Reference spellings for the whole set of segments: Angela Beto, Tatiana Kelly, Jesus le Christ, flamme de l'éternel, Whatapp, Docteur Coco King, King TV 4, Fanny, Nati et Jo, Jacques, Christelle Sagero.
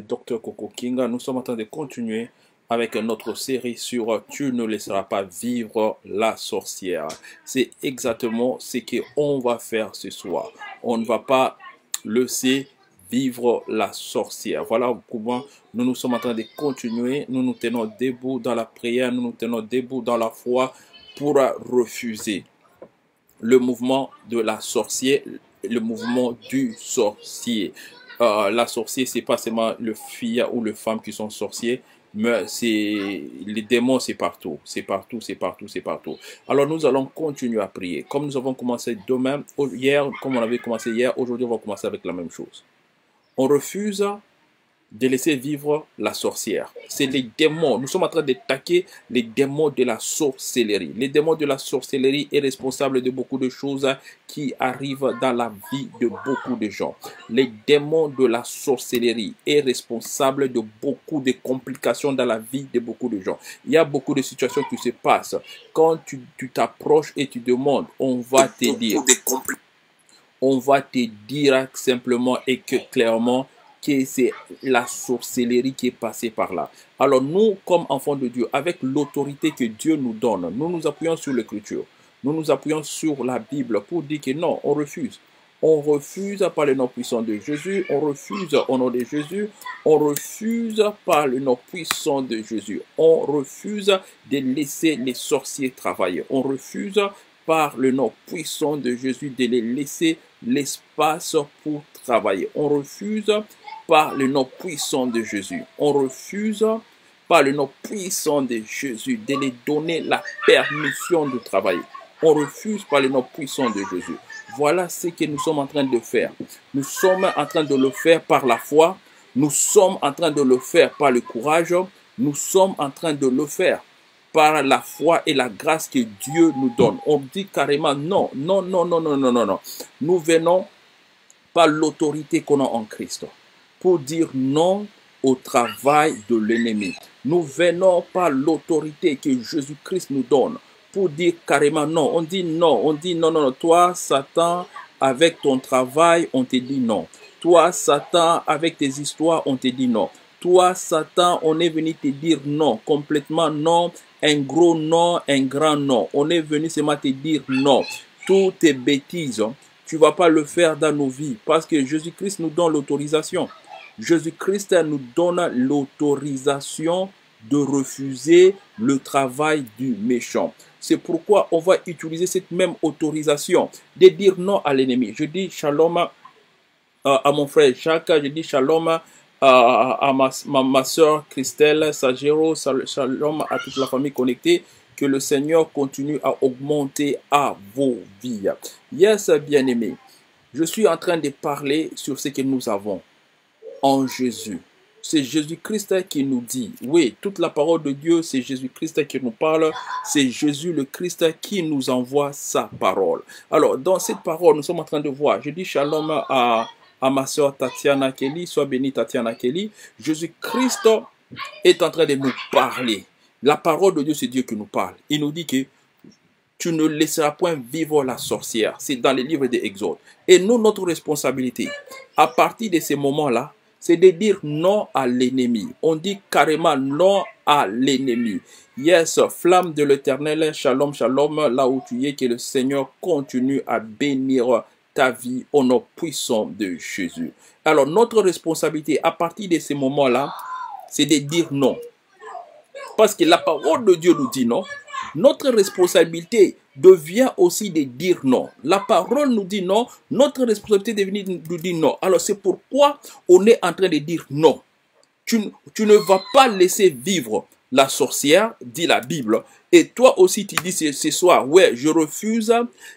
Docteur Coco King, nous sommes en train de continuer avec notre série sur « Tu ne laisseras pas vivre la sorcière ». C'est exactement ce qu'on va faire ce soir. On ne va pas laisser vivre la sorcière. Voilà comment nous sommes en train de continuer. Nous nous tenons debout dans la prière, nous nous tenons debout dans la foi pour refuser le mouvement de la sorcière, le mouvement du sorcier. La sorcière, c'est pas seulement le fille ou les femmes qui sont sorciers, mais les démons, c'est partout. C'est partout, c'est partout, c'est partout. Alors, nous allons continuer à prier. Comme nous avons commencé demain, hier, comme on avait commencé hier, aujourd'hui, on va commencer avec la même chose. On refuse de laisser vivre la sorcière. C'est les démons. Nous sommes en train d'attaquer les démons de la sorcellerie. Les démons de la sorcellerie est responsable de beaucoup de choses qui arrivent dans la vie de beaucoup de gens. Les démons de la sorcellerie est responsable de beaucoup de complications dans la vie de beaucoup de gens. Il y a beaucoup de situations qui se passent. Quand tu t'approches et tu demandes, on va te dire. On va te dire simplement et que clairement que c'est la sorcellerie qui est passée par là. Alors nous, comme enfants de Dieu, avec l'autorité que Dieu nous donne, nous nous appuyons sur l'Écriture, nous nous appuyons sur la Bible pour dire que non, on refuse. On refuse par le nom puissant de Jésus, on refuse au nom de Jésus, on refuse par le nom puissant de Jésus, on refuse de laisser les sorciers travailler, on refuse par le nom puissant de Jésus de les laisser l'espace pour travailler. On refuse par le nom puissant de Jésus. On refuse par le nom puissant de Jésus de les donner la permission de travailler. On refuse par le nom puissant de Jésus. Voilà ce que nous sommes en train de faire. Nous sommes en train de le faire par la foi. Nous sommes en train de le faire par le courage. Nous sommes en train de le faire par la foi et la grâce que Dieu nous donne. On dit carrément non, non, non, non, non, non, non, non. Nous venons par l'autorité qu'on a en Christ pour dire non au travail de l'ennemi. Nous venons par l'autorité que Jésus-Christ nous donne pour dire carrément non. On dit non, on dit non, non, non. Toi, Satan, avec ton travail, on te dit non. Toi, Satan, avec tes histoires, on te dit non. Toi, Satan, on est venu te dire non, complètement non, un gros non, un grand non. On est venu seulement te dire non. Toutes tes bêtises, tu ne vas pas le faire dans nos vies parce que Jésus-Christ nous donne l'autorisation. Jésus-Christ nous donne l'autorisation de refuser le travail du méchant. C'est pourquoi on va utiliser cette même autorisation de dire non à l'ennemi. Je dis shalom à mon frère Jacques, je dis shalom à ma soeur Christelle Sagero, shalom à toute la famille connectée, que le Seigneur continue à augmenter à vos vies. Yes, bien-aimés, je suis en train de parler sur ce que nous avons en Jésus. C'est Jésus-Christ qui nous dit, oui, toute la parole de Dieu, c'est Jésus-Christ qui nous parle, c'est Jésus le Christ qui nous envoie sa parole. Alors, dans cette parole, nous sommes en train de voir, je dis shalom à ma soeur Tatiana Kelly, sois bénie Tatiana Kelly. Jésus-Christ est en train de nous parler. La parole de Dieu, c'est Dieu qui nous parle. Il nous dit que tu ne laisseras point vivre la sorcière. C'est dans les livres d'Exode. Et nous, notre responsabilité, à partir de ces moments-là, c'est de dire non à l'ennemi. On dit carrément non à l'ennemi. Yes, flamme de l'éternel, shalom, shalom, là où tu es, que le Seigneur continue à bénir ta vie au nom puissant de Jésus. Alors, notre responsabilité à partir de ces moments-là, c'est de dire non. Parce que la parole de Dieu nous dit non. Notre responsabilité devient aussi de dire non. La parole nous dit non. Notre responsabilité devient de dire non. Alors, c'est pourquoi on est en train de dire non. Tu ne vas pas laisser vivre la sorcière, dit la Bible. Et toi aussi, tu dis ce soir, ouais, je refuse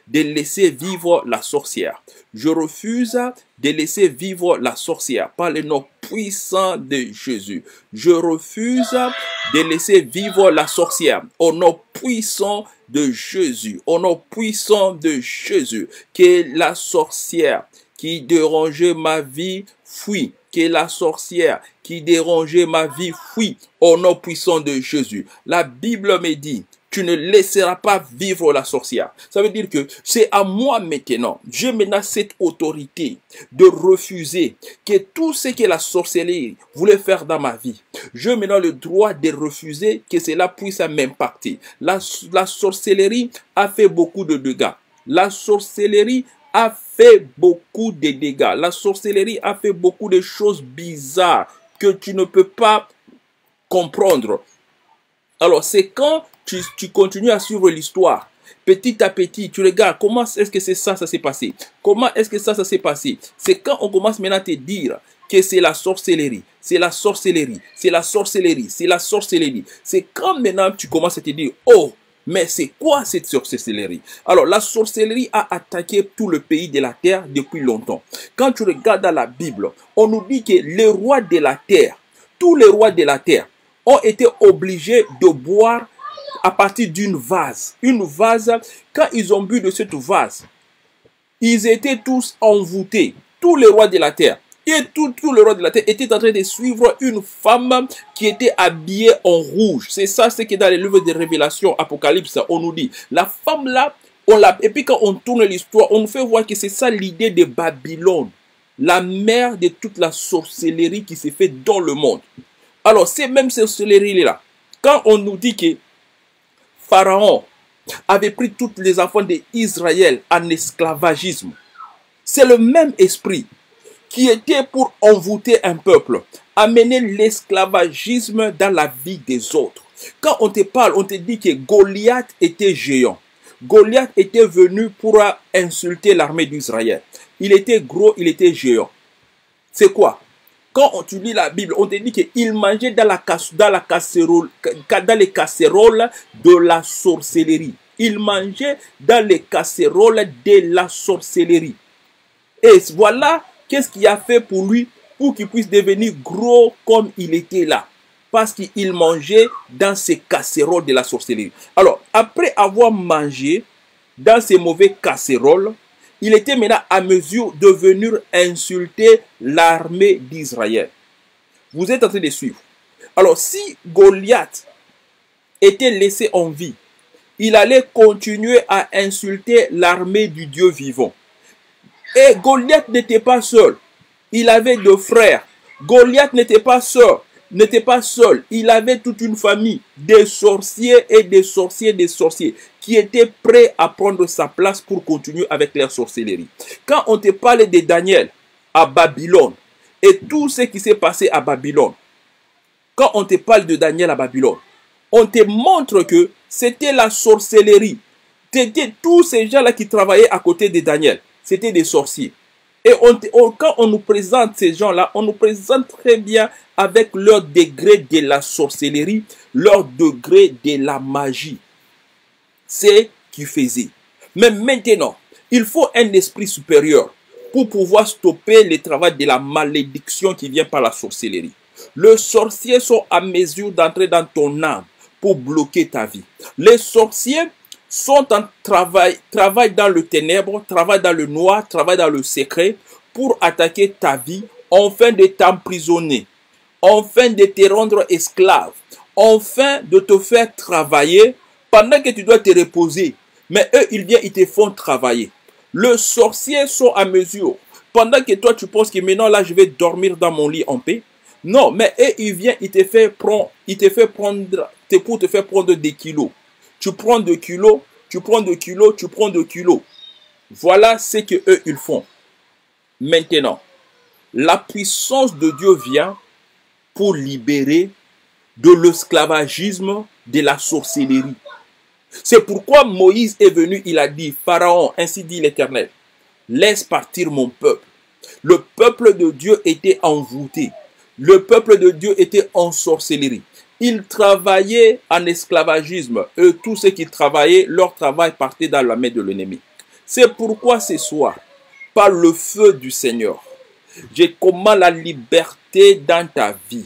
de laisser vivre la sorcière. Je refuse de laisser vivre la sorcière par le nom puissant de Jésus. Je refuse de laisser vivre la sorcière au nom puissant de Jésus. Au nom puissant de Jésus. Que la sorcière qui dérangeait ma vie fuit. Que la sorcière qui dérangeait ma vie fuit au nom puissant de Jésus. La Bible me dit, tu ne laisseras pas vivre la sorcière. Ça veut dire que c'est à moi maintenant. J'ai maintenant cette autorité de refuser que tout ce que la sorcellerie voulait faire dans ma vie. J'ai maintenant le droit de refuser que cela puisse m'impacter. La sorcellerie a fait beaucoup de dégâts. La sorcellerie a fait beaucoup de dégâts. La sorcellerie a fait beaucoup de choses bizarres que tu ne peux pas comprendre. Alors, c'est quand tu continues à suivre l'histoire, petit à petit, tu regardes comment est-ce que c'est ça s'est passé. Comment est-ce que ça s'est passé. C'est quand on commence maintenant à te dire que c'est la sorcellerie, c'est la sorcellerie, c'est la sorcellerie, c'est la sorcellerie. C'est quand maintenant tu commences à te dire, oh, mais c'est quoi cette sorcellerie? Alors, la sorcellerie a attaqué tout le pays de la terre depuis longtemps. Quand tu regardes dans la Bible, on nous dit que les rois de la terre, tous les rois de la terre ont été obligés de boire à partir d'une vase. Une vase, quand ils ont bu de cette vase, ils étaient tous envoûtés. Tous les rois de la terre. Et tout le roi de la terre était en train de suivre une femme qui était habillée en rouge. C'est ça ce qui est dans les livres de Révélation, Apocalypse, on nous dit. La femme là, on l'a. Et puis quand on tourne l'histoire, on nous fait voir que c'est ça l'idée de Babylone. La mère de toute la sorcellerie qui s'est fait dans le monde. Alors, ces mêmes sorcelleries là, quand on nous dit que Pharaon avait pris tous les enfants d'Israël en esclavagisme, c'est le même esprit qui était pour envoûter un peuple, amener l'esclavagisme dans la vie des autres. Quand on te parle, on te dit que Goliath était géant. Goliath était venu pour insulter l'armée d'Israël. Il était gros, il était géant. C'est quoi? Quand tu lis la Bible, on te dit qu'il mangeait dans les casseroles de la sorcellerie. Il mangeait dans les casseroles de la sorcellerie. Et voilà... Qu'est-ce qu'il a fait pour lui pour qu'il puisse devenir gros comme il était là? Parce qu'il mangeait dans ces casseroles de la sorcellerie. Alors, après avoir mangé dans ces mauvais casseroles, il était maintenant à mesure de venir insulter l'armée d'Israël. Vous êtes en train de suivre. Alors, si Goliath était laissé en vie, il allait continuer à insulter l'armée du Dieu vivant. Et Goliath n'était pas seul. Il avait deux frères. Goliath n'était pas seul. Il avait toute une famille de sorciers et des sorciers qui étaient prêts à prendre sa place pour continuer avec leur sorcellerie. Quand on te parle de Daniel à Babylone et tout ce qui s'est passé à Babylone, quand on te parle de Daniel à Babylone, on te montre que c'était la sorcellerie. C'était tous ces gens-là qui travaillaient à côté de Daniel. C'était des sorciers. Et quand on nous présente ces gens-là, on nous présente très bien avec leur degré de la sorcellerie, leur degré de la magie. C'est qu'ils faisaient. Mais maintenant, il faut un esprit supérieur pour pouvoir stopper le travail de la malédiction qui vient par la sorcellerie. Les sorciers sont à mesure d'entrer dans ton âme pour bloquer ta vie. Les sorciers sont en travail dans le ténèbre, travail dans le noir, travail dans le secret pour attaquer ta vie, enfin de t'emprisonner, enfin de te rendre esclave, enfin de te faire travailler pendant que tu dois te reposer. Mais eux, ils viennent, ils te font travailler. Les sorciers sont à mesure. Pendant que toi, tu penses que maintenant, là, je vais dormir dans mon lit en paix. Non, mais eux, ils viennent, pour te faire prendre des kilos. Tu prends 2 kilos. Voilà ce qu'eux, ils font. Maintenant, la puissance de Dieu vient pour libérer de l'esclavagisme de la sorcellerie. C'est pourquoi Moïse est venu, il a dit, Pharaon, ainsi dit l'Éternel, laisse partir mon peuple. Le peuple de Dieu était envoûté. Le peuple de Dieu était en sorcellerie. Ils travaillaient en esclavagisme. Eux, tous ceux qui travaillaient, leur travail partait dans la main de l'ennemi. C'est pourquoi ce soir, par le feu du Seigneur, je commande la liberté dans ta vie.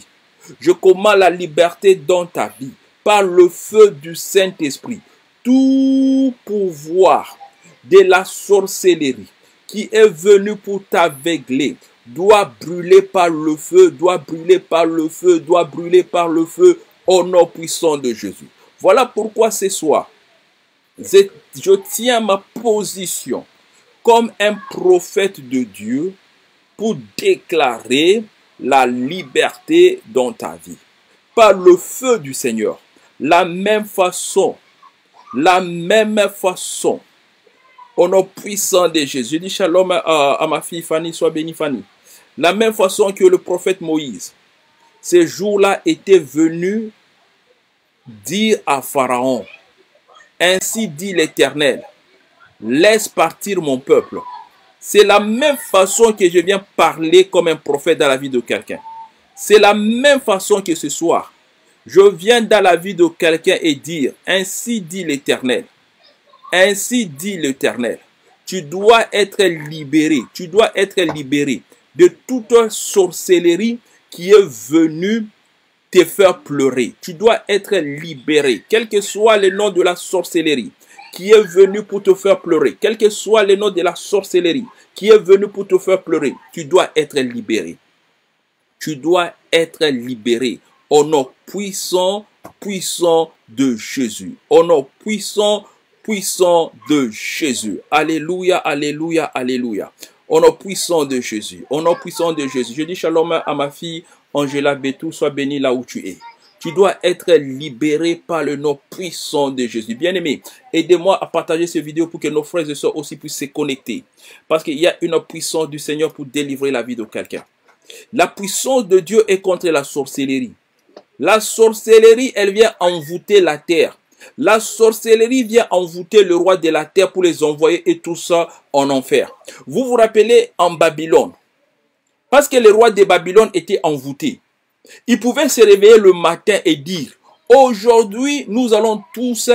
Je commande la liberté dans ta vie. Par le feu du Saint-Esprit, tout pouvoir de la sorcellerie qui est venu pour t'aveugler, doit brûler par le feu, doit brûler par le feu, doit brûler par le feu, au nom puissant de Jésus. Voilà pourquoi ce soir, je tiens ma position comme un prophète de Dieu pour déclarer la liberté dans ta vie. Par le feu du Seigneur, la même façon, au nom puissant de Jésus. Je dis shalom à ma fille Fanny, sois bénie Fanny. La même façon que le prophète Moïse, ce jour-là était venu dire à Pharaon, ainsi dit l'Éternel, laisse partir mon peuple. C'est la même façon que je viens parler comme un prophète dans la vie de quelqu'un. C'est la même façon que ce soir, je viens dans la vie de quelqu'un et dire, ainsi dit l'Éternel. Ainsi dit l'Éternel. Tu dois être libéré. Tu dois être libéré de toute sorcellerie qui est venue te faire pleurer. Tu dois être libéré. Quel que soit le nom de la sorcellerie qui est venue pour te faire pleurer. Quel que soit le nom de la sorcellerie qui est venue pour te faire pleurer. Tu dois être libéré. Tu dois être libéré. Au nom puissant de Jésus. Au nom puissant de Jésus. Alléluia, alléluia, alléluia. Au nom puissant de Jésus. Au nom puissant de Jésus. Je dis shalom à ma fille Angela Beto, sois bénie là où tu es. Tu dois être libéré par le nom puissant de Jésus. Bien-aimé, aidez-moi à partager cette vidéo pour que nos frères et sœurs aussi puissent se connecter. Parce qu'il y a une puissance du Seigneur pour délivrer la vie de quelqu'un. La puissance de Dieu est contre la sorcellerie. La sorcellerie, elle vient envoûter la terre. La sorcellerie vient envoûter le roi de la terre pour les envoyer et tout ça en enfer. Vous vous rappelez en Babylone, parce que le roi de Babylone était envoûté. Il pouvait se réveiller le matin et dire, aujourd'hui nous allons tous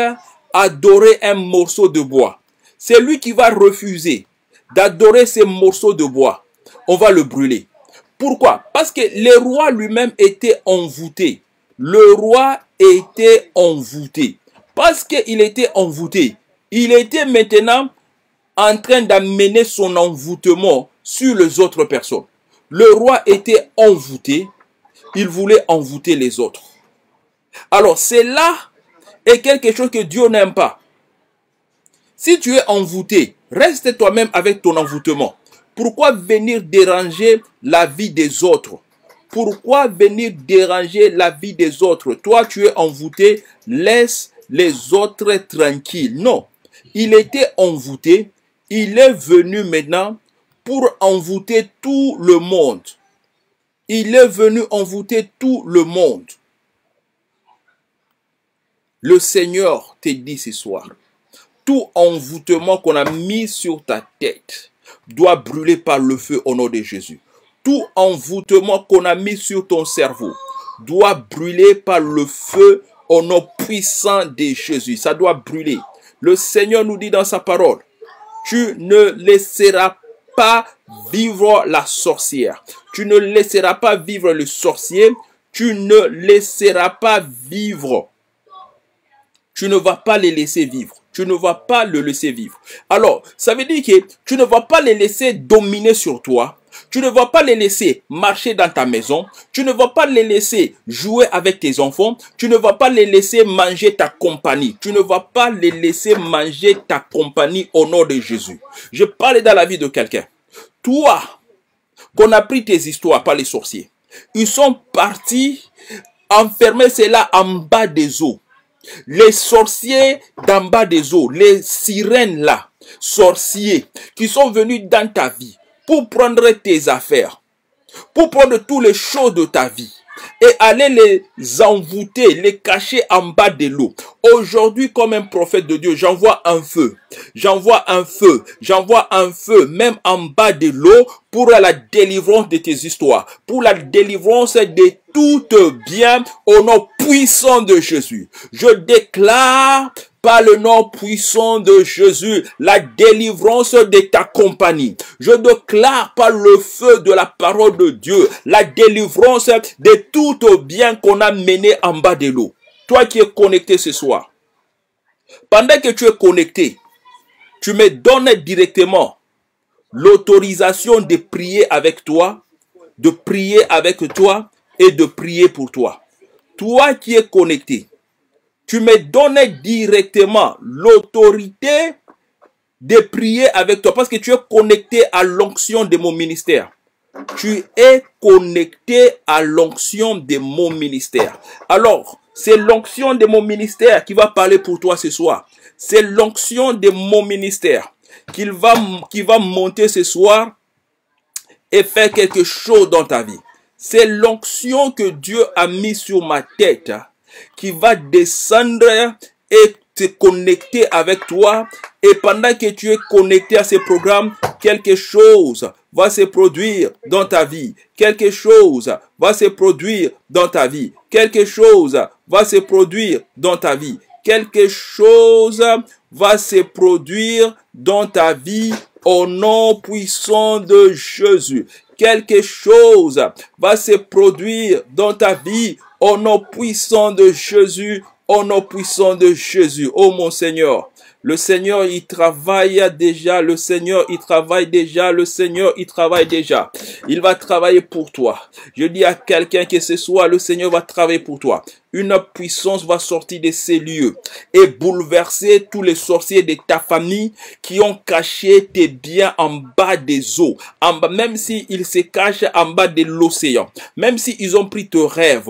adorer un morceau de bois. Celui qui va refuser d'adorer ce morceau de bois, on va le brûler. Pourquoi? Parce que le roi lui-même était envoûté. Le roi était envoûté. Parce qu'il était envoûté, il était maintenant en train d'amener son envoûtement sur les autres personnes. Le roi était envoûté, il voulait envoûter les autres. Alors, cela est quelque chose que Dieu n'aime pas. Si tu es envoûté, reste toi-même avec ton envoûtement. Pourquoi venir déranger la vie des autres? Pourquoi venir déranger la vie des autres? Toi, tu es envoûté, laisse les autres tranquilles. Non, il était envoûté, il est venu maintenant pour envoûter tout le monde. Il est venu envoûter tout le monde. Le Seigneur te dit ce soir, tout envoûtement qu'on a mis sur ta tête doit brûler par le feu au nom de Jésus. Tout envoûtement qu'on a mis sur ton cerveau doit brûler par le feu au nom puissant de Jésus. Ça doit brûler. Le Seigneur nous dit dans sa parole, tu ne laisseras pas vivre la sorcière. Tu ne laisseras pas vivre le sorcier. Tu ne laisseras pas vivre. Tu ne vas pas les laisser vivre. Tu ne vas pas le laisser vivre. Alors, ça veut dire que tu ne vas pas les laisser dominer sur toi. Tu ne vas pas les laisser marcher dans ta maison. Tu ne vas pas les laisser jouer avec tes enfants. Tu ne vas pas les laisser manger ta compagnie. Tu ne vas pas les laisser manger ta compagnie au nom de Jésus. Je parle dans la vie de quelqu'un. Toi, qu'on a pris tes histoires par les sorciers, ils sont partis enfermer cela en bas des eaux. Les sorciers d'en bas des eaux, les sirènes là, sorciers qui sont venus dans ta vie, pour prendre tes affaires, pour prendre tous les choses de ta vie et aller les envoûter, les cacher en bas de l'eau. Aujourd'hui, comme un prophète de Dieu, j'envoie un feu, j'envoie un feu, j'envoie un feu, même en bas de l'eau, pour la délivrance de tes histoires, pour la délivrance de tout bien au nom puissant de Jésus. Je déclare par le nom puissant de Jésus, la délivrance de ta compagnie. Je déclare par le feu de la parole de Dieu, la délivrance de tout bien qu'on a mené en bas de l'eau. Toi qui es connecté ce soir, pendant que tu es connecté, tu me donnes directement l'autorisation de prier avec toi, et de prier pour toi. Toi qui es connecté, tu me donnais directement l'autorité de prier avec toi, parce que tu es connecté à l'onction de mon ministère. Tu es connecté à l'onction de mon ministère. Alors, c'est l'onction de mon ministère qui va parler pour toi ce soir. C'est l'onction de mon ministère qui va monter ce soir et faire quelque chose dans ta vie. C'est l'onction que Dieu a mis sur ma tête qui va descendre et te connecter avec toi. Et pendant que tu es connecté à ce programme, quelque chose va se produire dans ta vie. Quelque chose va se produire dans ta vie. Quelque chose va se produire dans ta vie. Quelque chose va se produire dans ta vie au nom puissant de Jésus. Quelque chose va se produire dans ta vie au nom puissant de Jésus. Au nom puissant de Jésus. Oh mon Seigneur. Le Seigneur, il travaille déjà. Le Seigneur, il travaille déjà. Le Seigneur, il travaille déjà. Il va travailler pour toi. Je dis à quelqu'un que ce soit, le Seigneur va travailler pour toi. Une puissance va sortir de ces lieux et bouleverser tous les sorciers de ta famille qui ont caché tes biens en bas des eaux. En bas, même s'ils se cachent en bas de l'océan. Même s'ils ont pris tes rêves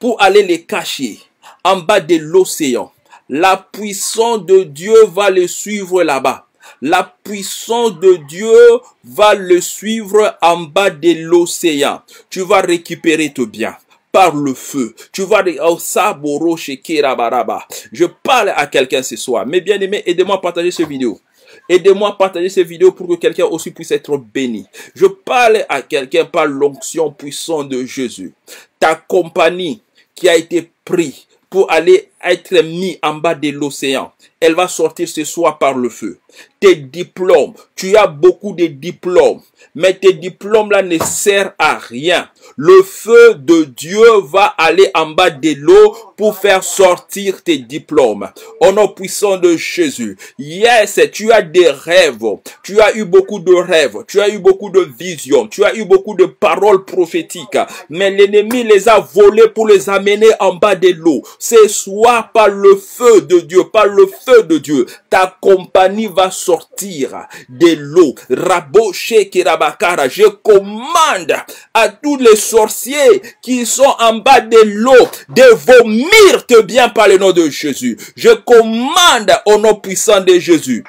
pour aller les cacher en bas de l'océan. La puissance de Dieu va le suivre là-bas. La puissance de Dieu va le suivre en bas de l'océan. Tu vas récupérer tes biens par le feu. Tu vas... Je parle à quelqu'un ce soir. Mes bien-aimés, aidez-moi à partager cette vidéo. Aidez-moi à partager cette vidéo pour que quelqu'un aussi puisse être béni. Je parle à quelqu'un par l'onction puissante de Jésus. Ta compagnie qui a été prise pour aller être mis en bas de l'océan, elle va sortir ce soir par le feu. Tes diplômes, tu as beaucoup de diplômes, mais tes diplômes-là ne servent à rien. Le feu de Dieu va aller en bas de l'eau pour faire sortir tes diplômes. Au nom puissant de Jésus. Yes, tu as des rêves. Tu as eu beaucoup de rêves. Tu as eu beaucoup de visions. Tu as eu beaucoup de paroles prophétiques. Mais l'ennemi les a volés pour les amener en bas de l'eau. Ce soir, par le feu de Dieu, par le feu de Dieu, ta compagnie va sortir de l'eau. Raboché Kirabakara, je commande à tous les sorciers qui sont en bas de l'eau de vomir te bien par le nom de Jésus. Je commande au nom puissant de Jésus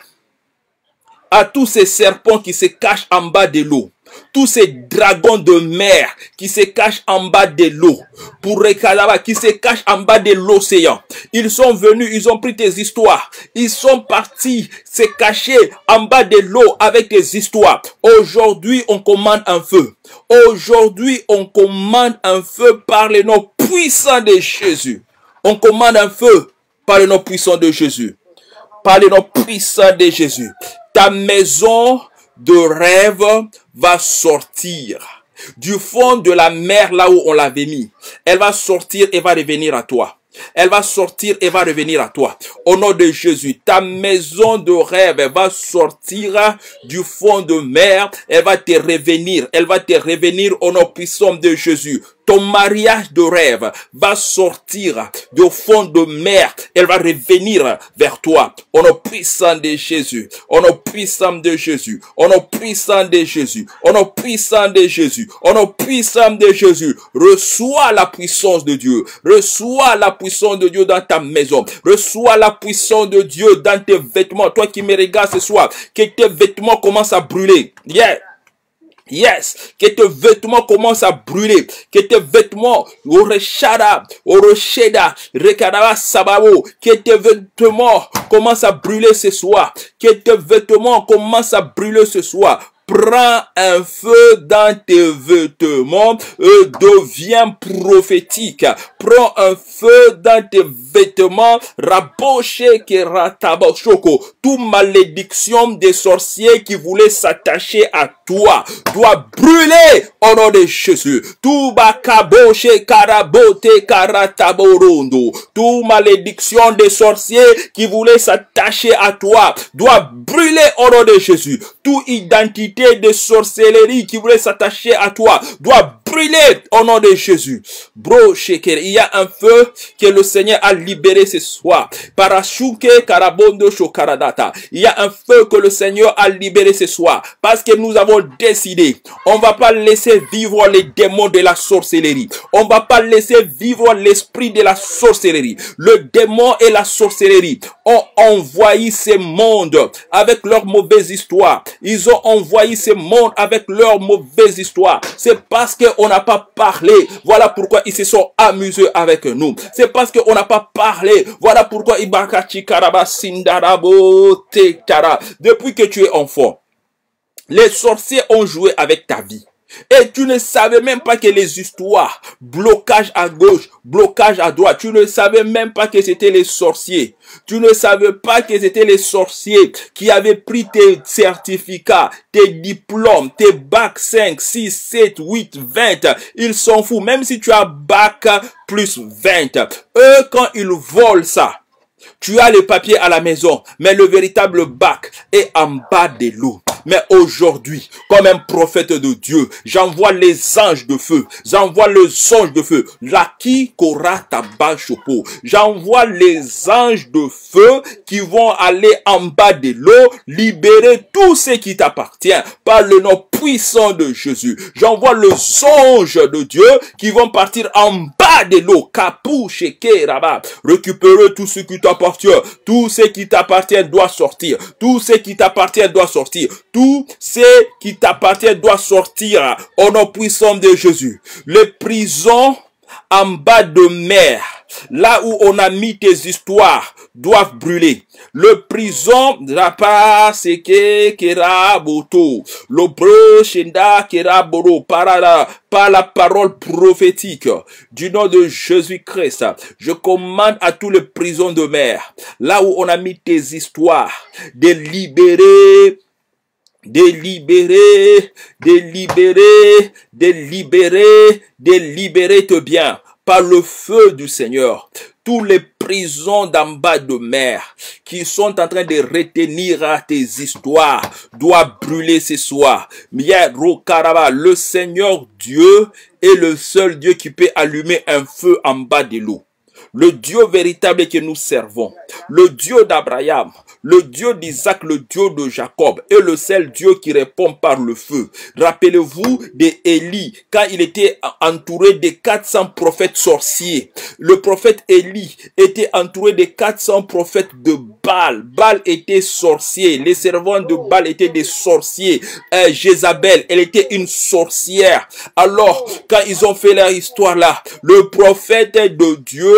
à tous ces serpents qui se cachent en bas de l'eau, tous ces dragons de mer qui se cachent en bas de l'eau, pour Rekalaba, qui se cachent en bas de l'océan. Ils sont venus, ils ont pris tes histoires. Ils sont partis se cacher en bas de l'eau avec tes histoires. Aujourd'hui, on commande un feu. Aujourd'hui, on commande un feu par le nom puissant de Jésus. On commande un feu par le nom puissant de Jésus. Par le nom puissant de Jésus. Ta maison de rêve va sortir du fond de la mer là où on l'avait mis. Elle va sortir et va revenir à toi. Elle va sortir et va revenir à toi. Au nom de Jésus, ta maison de rêve, elle va sortir du fond de mer. Elle va te revenir. Elle va te revenir au nom puissant de Jésus. Ton mariage de rêve va sortir du fond de mer. Elle va revenir vers toi. Au nom puissant de Jésus. Au nom puissant de Jésus. Au nom puissant de Jésus. Au nom puissant de Jésus. Au nom puissant de Jésus. Reçois la puissance de Dieu. Reçois la puissance de Dieu dans ta maison. Reçois la puissance de Dieu dans tes vêtements. Toi qui me regardes ce soir, que tes vêtements commencent à brûler. Yeah. Yes, que tes vêtements commencent à brûler, que tes vêtements, que tes vêtements commencent à brûler ce soir, que tes vêtements commencent à brûler ce soir. Prends un feu dans tes vêtements et deviens prophétique. Prends un feu dans tes vêtements. Raboché Keratabachoko. Toute malédiction des sorciers qui voulaient s'attacher à toi doit brûler au nom de Jésus. Tout bakaboché karabote karataborondo. Toute malédiction des sorciers qui voulaient s'attacher à toi doit brûler au nom de Jésus. Toute identité de sorcellerie qui voulait s'attacher à toi doit brûler au nom de Jésus. Bro Sheker, il y a un feu que le Seigneur a libéré ce soir. Parashuke karabondo shokaradata. Il y a un feu que le Seigneur a libéré ce soir. Parce que nous avons décidé, on ne va pas laisser vivre les démons de la sorcellerie. On ne va pas laisser vivre l'esprit de la sorcellerie. Le démon et la sorcellerie ont envoyé ce monde avec leurs mauvaises histoires. Ils ont envoyé ce monde avec leurs mauvaises histoires. C'est parce qu'on n'a pas parlé. Voilà pourquoi ils se sont amusés avec nous. C'est parce qu'on n'a pas parlé. Voilà pourquoi Ibakachi Karaba Sindarabo Tekara. Depuis que tu es enfant, les sorciers ont joué avec ta vie. Et tu ne savais même pas que les histoires, blocage à gauche, blocage à droite, tu ne savais même pas que c'était les sorciers. Tu ne savais pas que c'était les sorciers qui avaient pris tes certificats, tes diplômes, tes bacs 5, 6, 7, 8, 20. Ils s'en foutent, même si tu as bac plus 20. Eux, quand ils volent ça, tu as les papiers à la maison, mais le véritable bac est en bas de l'eau. Mais aujourd'hui, comme un prophète de Dieu, j'envoie les anges de feu. J'envoie les anges de feu. Laki kora tabachopo. J'envoie les anges de feu qui vont aller en bas de l'eau, libérer tout ce qui t'appartient par le nom puissant de Jésus. J'envoie les anges de Dieu qui vont partir en bas de l'eau. Kapou sheke raba. Récupérer tout ce qui t'appartient. Tout ce qui t'appartient doit sortir. Tout ce qui t'appartient doit sortir. Tout ce qui t'appartient doit sortir au nom puissant de Jésus. Les prisons en bas de mer, là où on a mis tes histoires, doivent brûler. Le prison, le brochenda keraboro, par la parole prophétique du nom de Jésus-Christ, je commande à tous les prisons de mer, là où on a mis tes histoires, de libérer. Délibérez-te bien par le feu du Seigneur. Tous les prisons d'en bas de mer qui sont en train de retenir tes histoires doivent brûler ce soir. Le Seigneur Dieu est le seul Dieu qui peut allumer un feu en bas de l'eau. Le Dieu véritable que nous servons, le Dieu d'Abraham, le Dieu d'Isaac, le Dieu de Jacob est le seul Dieu qui répond par le feu. Rappelez-vous d'Élie quand il était entouré de 400 prophètes sorciers. Le prophète Élie était entouré de 400 prophètes de Baal. Baal était sorcier. Les servants de Baal étaient des sorciers. Jézabel, elle était une sorcière. Alors, quand ils ont fait leur histoire là, le prophète de Dieu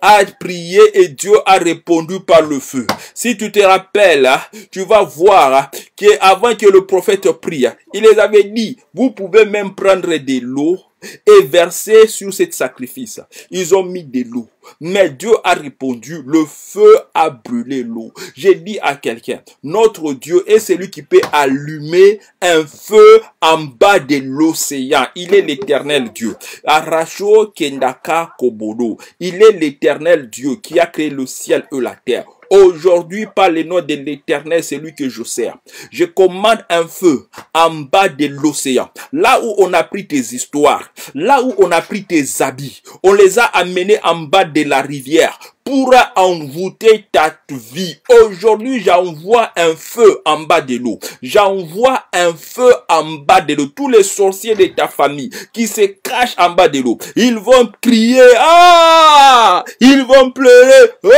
a prié et Dieu a répondu par le feu. Si tu te rappelles, tu vas voir qu'avant que le prophète prie, il les avait dit, vous pouvez même prendre de l'eau et verser sur ce sacrifice. Ils ont mis de l'eau. Mais Dieu a répondu, le feu a brûlé l'eau. J'ai dit à quelqu'un, notre Dieu est celui qui peut allumer un feu en bas de l'océan. Il est l'éternel Dieu. Aracho Kendaka Kobodo. Il est l'éternel Dieu qui a créé le ciel et la terre. Aujourd'hui, par le nom de l'éternel, celui que je sers, je commande un feu en bas de l'océan. Là où on a pris tes histoires, là où on a pris tes habits, on les a amenés en bas de la rivière pour envoûter ta vie. Aujourd'hui, j'envoie un feu en bas de l'eau. J'envoie un feu en bas de l'eau. Tous les sorciers de ta famille qui se cachent en bas de l'eau, ils vont crier, ah! Ils vont pleurer, oh!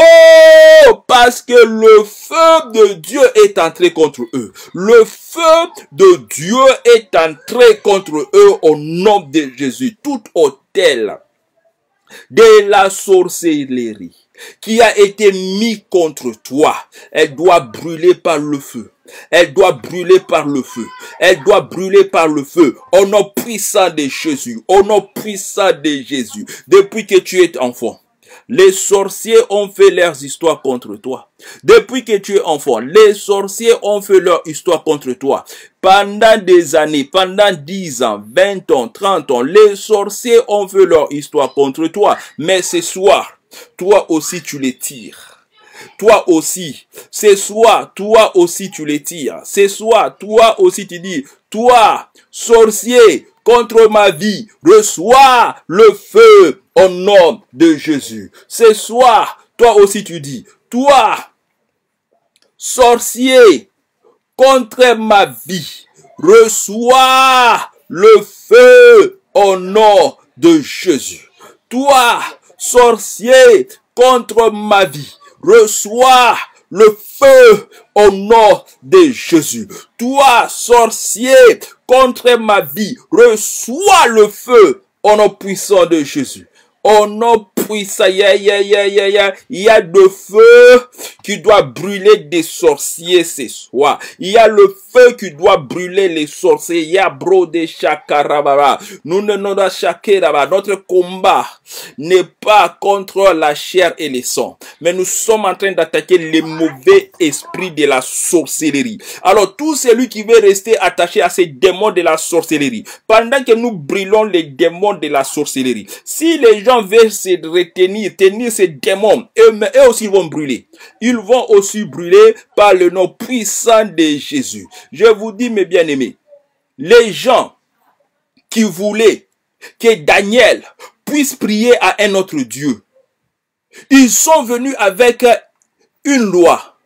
Parce que le feu de Dieu est entré contre eux. Le feu de Dieu est entré contre eux au nom de Jésus. Tout autel de la sorcellerie qui a été mis contre toi, elle doit brûler par le feu. Elle doit brûler par le feu. Elle doit brûler par le feu. Au nom puissant de Jésus. Au nom puissant de Jésus. Depuis que tu es enfant, les sorciers ont fait leurs histoires contre toi. Depuis que tu es enfant, les sorciers ont fait leur histoire contre toi. Pendant des années, pendant 10 ans, 20 ans, 30 ans, les sorciers ont fait leur histoire contre toi. Mais ce soir, toi aussi tu les tires. Toi aussi, ce soir, toi aussi tu les tires. Ce soir, toi aussi tu dis, toi, sorcier, contre ma vie, reçois le feu au nom de Jésus. Ce soir, toi aussi tu dis, toi, sorcier, contre ma vie, reçois le feu au nom de Jésus. Toi, sorcier, contre ma vie, reçois le feu au nom de Jésus. Toi, sorcier, contre ma vie, reçois le feu au nom puissant de Jésus. Au nom puissant, il y a le feu qui doit brûler des sorciers ce soir. Il y a le feu qui doit brûler les sorciers. Il y a brodé chakarabara. Nous ne nous chakarabara. Notre combat n'est pas contre la chair et les sangs, mais nous sommes en train d'attaquer les mauvais esprits de la sorcellerie. Alors tout celui qui veut rester attaché à ces démons de la sorcellerie, pendant que nous brûlons les démons de la sorcellerie, si les gens veulent se retenir, tenir ces démons, eux aussi vont brûler. Ils vont aussi brûler par le nom puissant de Jésus. Je vous dis, mes bien-aimés, les gens qui voulaient que Daniel puisse prier à un autre Dieu, ils sont venus avec une loi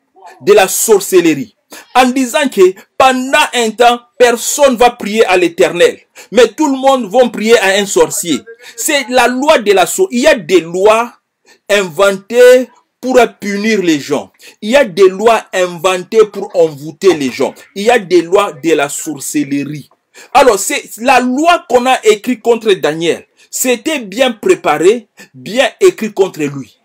de la sorcellerie, en disant que pendant un temps, personne ne va prier à l'Éternel, mais tout le monde va prier à un sorcier. C'est la loi de la sorcellerie. Il y a des lois inventées pour punir les gens. Il y a des lois inventées pour envoûter les gens. Il y a des lois de la sorcellerie. Alors, c'est la loi qu'on a écrite contre Daniel. C'était bien préparé, bien écrit contre lui.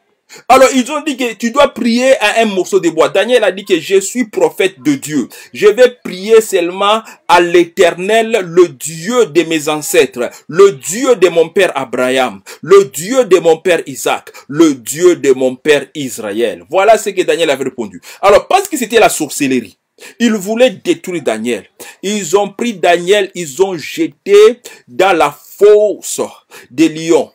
Alors, ils ont dit que tu dois prier à un morceau de bois. Daniel a dit que je suis prophète de Dieu. Je vais prier seulement à l'Éternel, le Dieu de mes ancêtres, le Dieu de mon père Abraham, le Dieu de mon père Isaac, le Dieu de mon père Israël. Voilà ce que Daniel avait répondu. Alors, parce que c'était la sorcellerie, ils voulaient détruire Daniel. Ils ont pris Daniel, ils ont jeté dans la fosse des lions.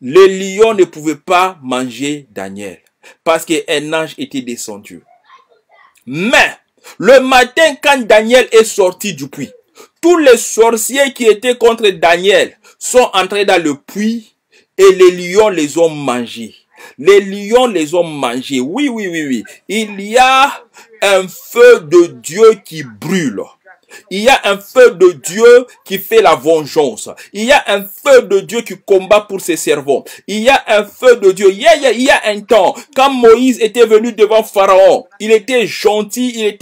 Les lions ne pouvaient pas manger Daniel parce qu'un ange était descendu. Mais le matin, quand Daniel est sorti du puits, tous les sorciers qui étaient contre Daniel sont entrés dans le puits et les lions les ont mangés. Les lions les ont mangés. Oui, oui, oui, oui. Il y a un feu de Dieu qui brûle. Il y a un feu de Dieu qui fait la vengeance. Il y a un feu de Dieu qui combat pour ses servants. Il y a un feu de Dieu. Il y a un temps, quand Moïse était venu devant Pharaon, il était gentil,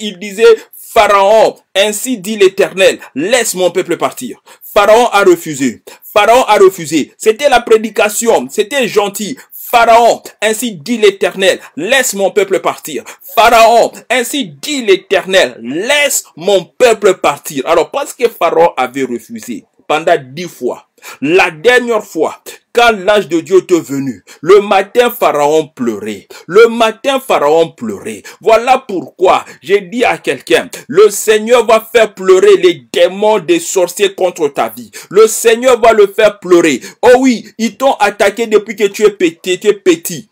il disait, Pharaon, ainsi dit l'Éternel, laisse mon peuple partir. Pharaon a refusé. Pharaon a refusé. C'était la prédication, c'était gentil. Pharaon, ainsi dit l'Éternel, laisse mon peuple partir. Pharaon, ainsi dit l'Éternel, laisse mon peuple partir. Alors, parce que Pharaon avait refusé pendant 10 fois, la dernière fois, quand l'âge de Dieu est venu, le matin, Pharaon pleurait. Le matin, Pharaon pleurait. Voilà pourquoi j'ai dit à quelqu'un, le Seigneur va faire pleurer les démons des sorciers contre ta vie. Le Seigneur va le faire pleurer. Oh oui, ils t'ont attaqué depuis que tu es petit.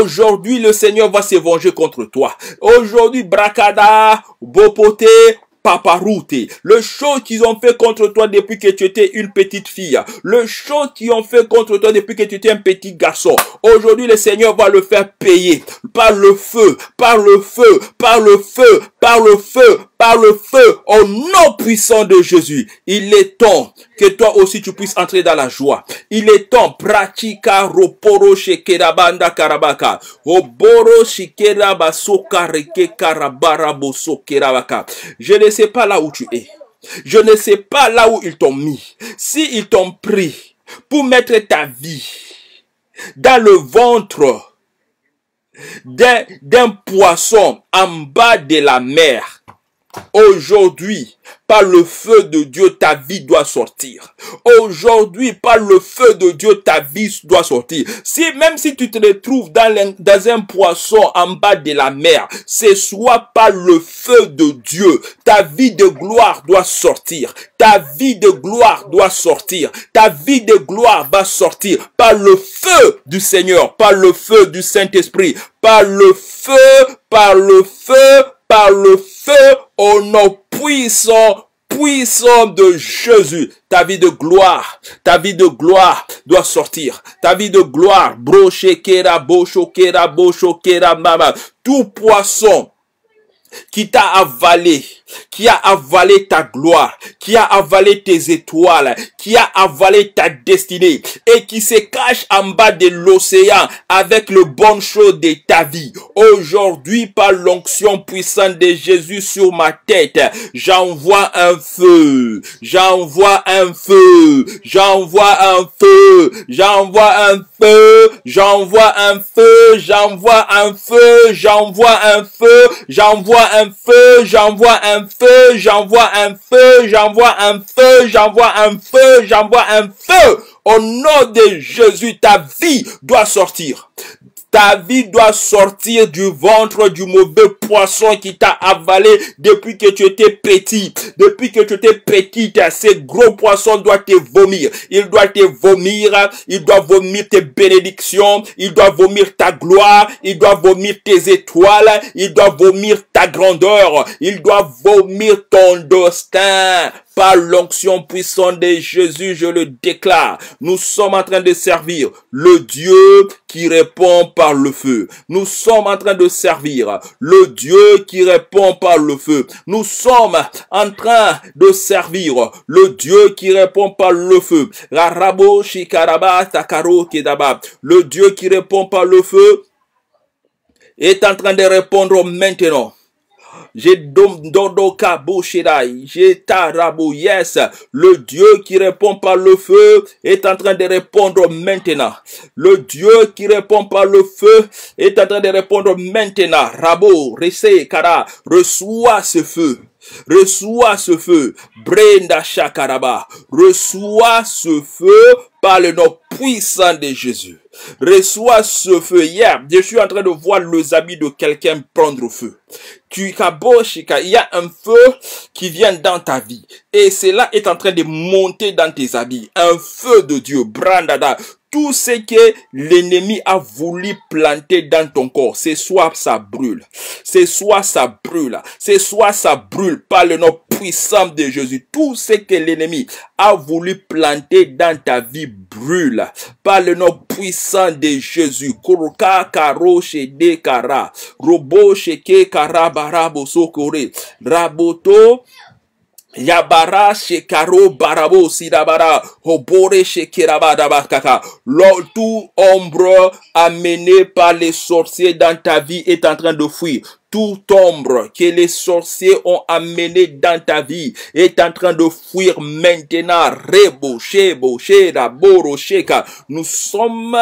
Aujourd'hui, le Seigneur va se venger contre toi. Aujourd'hui, Bracada, Bopoté, Paparouté, le show qu'ils ont fait contre toi depuis que tu étais une petite fille, le show qu'ils ont fait contre toi depuis que tu étais un petit garçon, aujourd'hui le Seigneur va le faire payer par le feu, par le feu, par le feu, par le feu, par le feu, au nom puissant de Jésus. Il est temps que toi aussi tu puisses entrer dans la joie. Il est temps, pratika roporo shekerabanda karabaka, oboro shikerabaso kareke karabaraboso kerabaka. Je ne sais pas là où tu es. Je ne sais pas là où ils t'ont mis. Si ils t'ont pris pour mettre ta vie dans le ventre d'un poisson en bas de la mer, aujourd'hui, par le feu de Dieu, ta vie doit sortir. Aujourd'hui, par le feu de Dieu, ta vie doit sortir. Si, même si tu te retrouves dans un poisson en bas de la mer, ce soit par le feu de Dieu, ta vie de gloire doit sortir. Ta vie de gloire doit sortir. Ta vie de gloire va sortir par le feu du Seigneur, par le feu du Saint-Esprit, par le feu, par le feu, par le feu, au nom puissant, puissance de Jésus, ta vie de gloire doit sortir. Ta vie de gloire, mama. Tout poisson qui t'a avalé, qui a avalé ta gloire, qui a avalé tes étoiles, qui a avalé ta destinée et qui se cache en bas de l'océan avec le bon chose de ta vie. Aujourd'hui, par l'onction puissante de Jésus sur ma tête, j'envoie un feu, j'envoie un feu, j'envoie un feu, j'envoie un feu, j'envoie un feu, j'envoie un feu, j'envoie un feu, j'envoie un feu, j'envoie un feu, j'envoie un feu, j'envoie un feu, j'envoie un feu, j'envoie un feu. Au nom de Jésus, ta vie doit sortir. Ta vie doit sortir du ventre du mauvais poisson qui t'a avalé depuis que tu étais petit. Depuis que tu étais petite, ce gros poisson doit te vomir. Il doit te vomir. Il doit vomir tes bénédictions. Il doit vomir ta gloire. Il doit vomir tes étoiles. Il doit vomir ta grandeur. Il doit vomir ton destin. Par l'onction puissante de Jésus, je le déclare. Nous sommes en train de servir le Dieu qui répond par le feu. Nous sommes en train de servir le Dieu qui répond par le feu. Nous sommes en train de servir le Dieu qui répond par le feu. Le Dieu qui répond par le feu est en train de répondre maintenant. Yes, le Dieu qui répond par le feu est en train de répondre maintenant. Le Dieu qui répond par le feu est en train de répondre maintenant. Rabo, reçois ce feu. Reçois ce feu, Brenda Chakaraba. Reçois ce feu par le nom puissant de Jésus. Reçois ce feu. Hier, je suis en train de voir les habits de quelqu'un prendre feu. Tu kaboshika, il y a un feu qui vient dans ta vie et cela est en train de monter dans tes habits. Un feu de Dieu, Brandada. Tout ce que l'ennemi a voulu planter dans ton corps, c'est soit ça brûle, c'est soit ça brûle, c'est soit ça brûle par le nom puissant de Jésus. Tout ce que l'ennemi a voulu planter dans ta vie brûle par le nom puissant de Jésus. Kuruka karo shede kara, robo sheke kara barabo sokore, raboto. Yabara shekaro barabo sidabara hobore shekeraba dabakaka. Tout ombre amené par les sorciers dans ta vie est en train de fuir. Toute ombre que les sorciers ont amené dans ta vie est en train de fuir maintenant. Rebouché, bouché, raborocheka. Nous sommes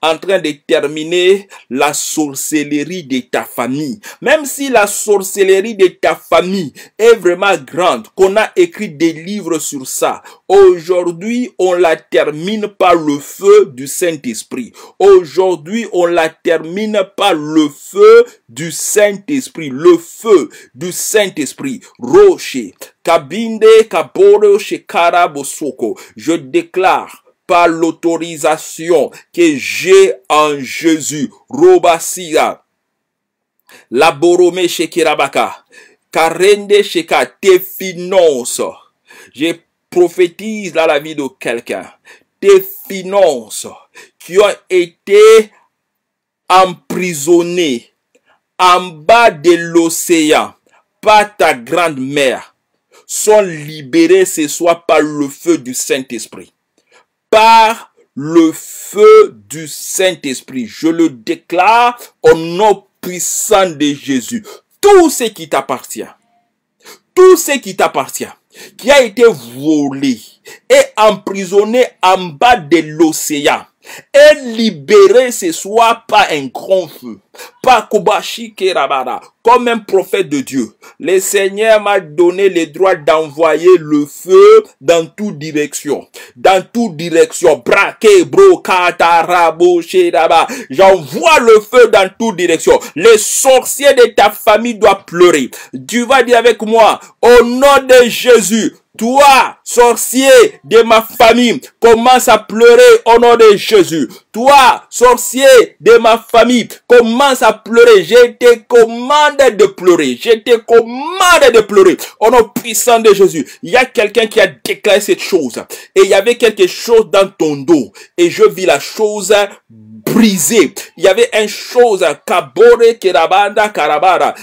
en train de terminer la sorcellerie de ta famille. Même si la sorcellerie de ta famille est vraiment grande, qu'on a écrit des livres sur ça, aujourd'hui, on la termine par le feu du Saint-Esprit. Aujourd'hui, on la termine par le feu du Saint-Esprit. Saint-Esprit, le feu du Saint-Esprit, rocher, kabinde, kaboro, shekara, bosoko. Je déclare par l'autorisation que j'ai en Jésus, robasia, laborome, shekirabaka, karende, sheka, tes finances. Je prophétise dans la vie de quelqu'un, tes finances qui ont été emprisonnées en bas de l'océan, par ta grande mère, sont libérés ce soir par le feu du Saint-Esprit. Par le feu du Saint-Esprit, je le déclare au nom puissant de Jésus. Tout ce qui t'appartient, tout ce qui t'appartient, qui a été volé et emprisonné en bas de l'océan, est libéré ce soir par un grand feu. Par Kobashi Kerabara. Comme un prophète de Dieu, le Seigneur m'a donné le droit d'envoyer le feu dans toute direction. Dans toute direction. Braqué, brocata, rabo, cheraba. J'envoie le feu dans toute direction. Les sorciers de ta famille doivent pleurer. Tu vas dire avec moi, au nom de Jésus, Toi, sorcier de ma famille, commence à pleurer au nom de Jésus. Toi, sorcier de ma famille, commence à pleurer. Je te commande de pleurer. Je te commande de pleurer. Au nom puissant de Jésus. Il y a quelqu'un qui a déclaré cette chose. Et il y avait quelque chose dans ton dos. Et je vis la chose brisée. Il y avait une chose, kabore, kerabanda, karabara,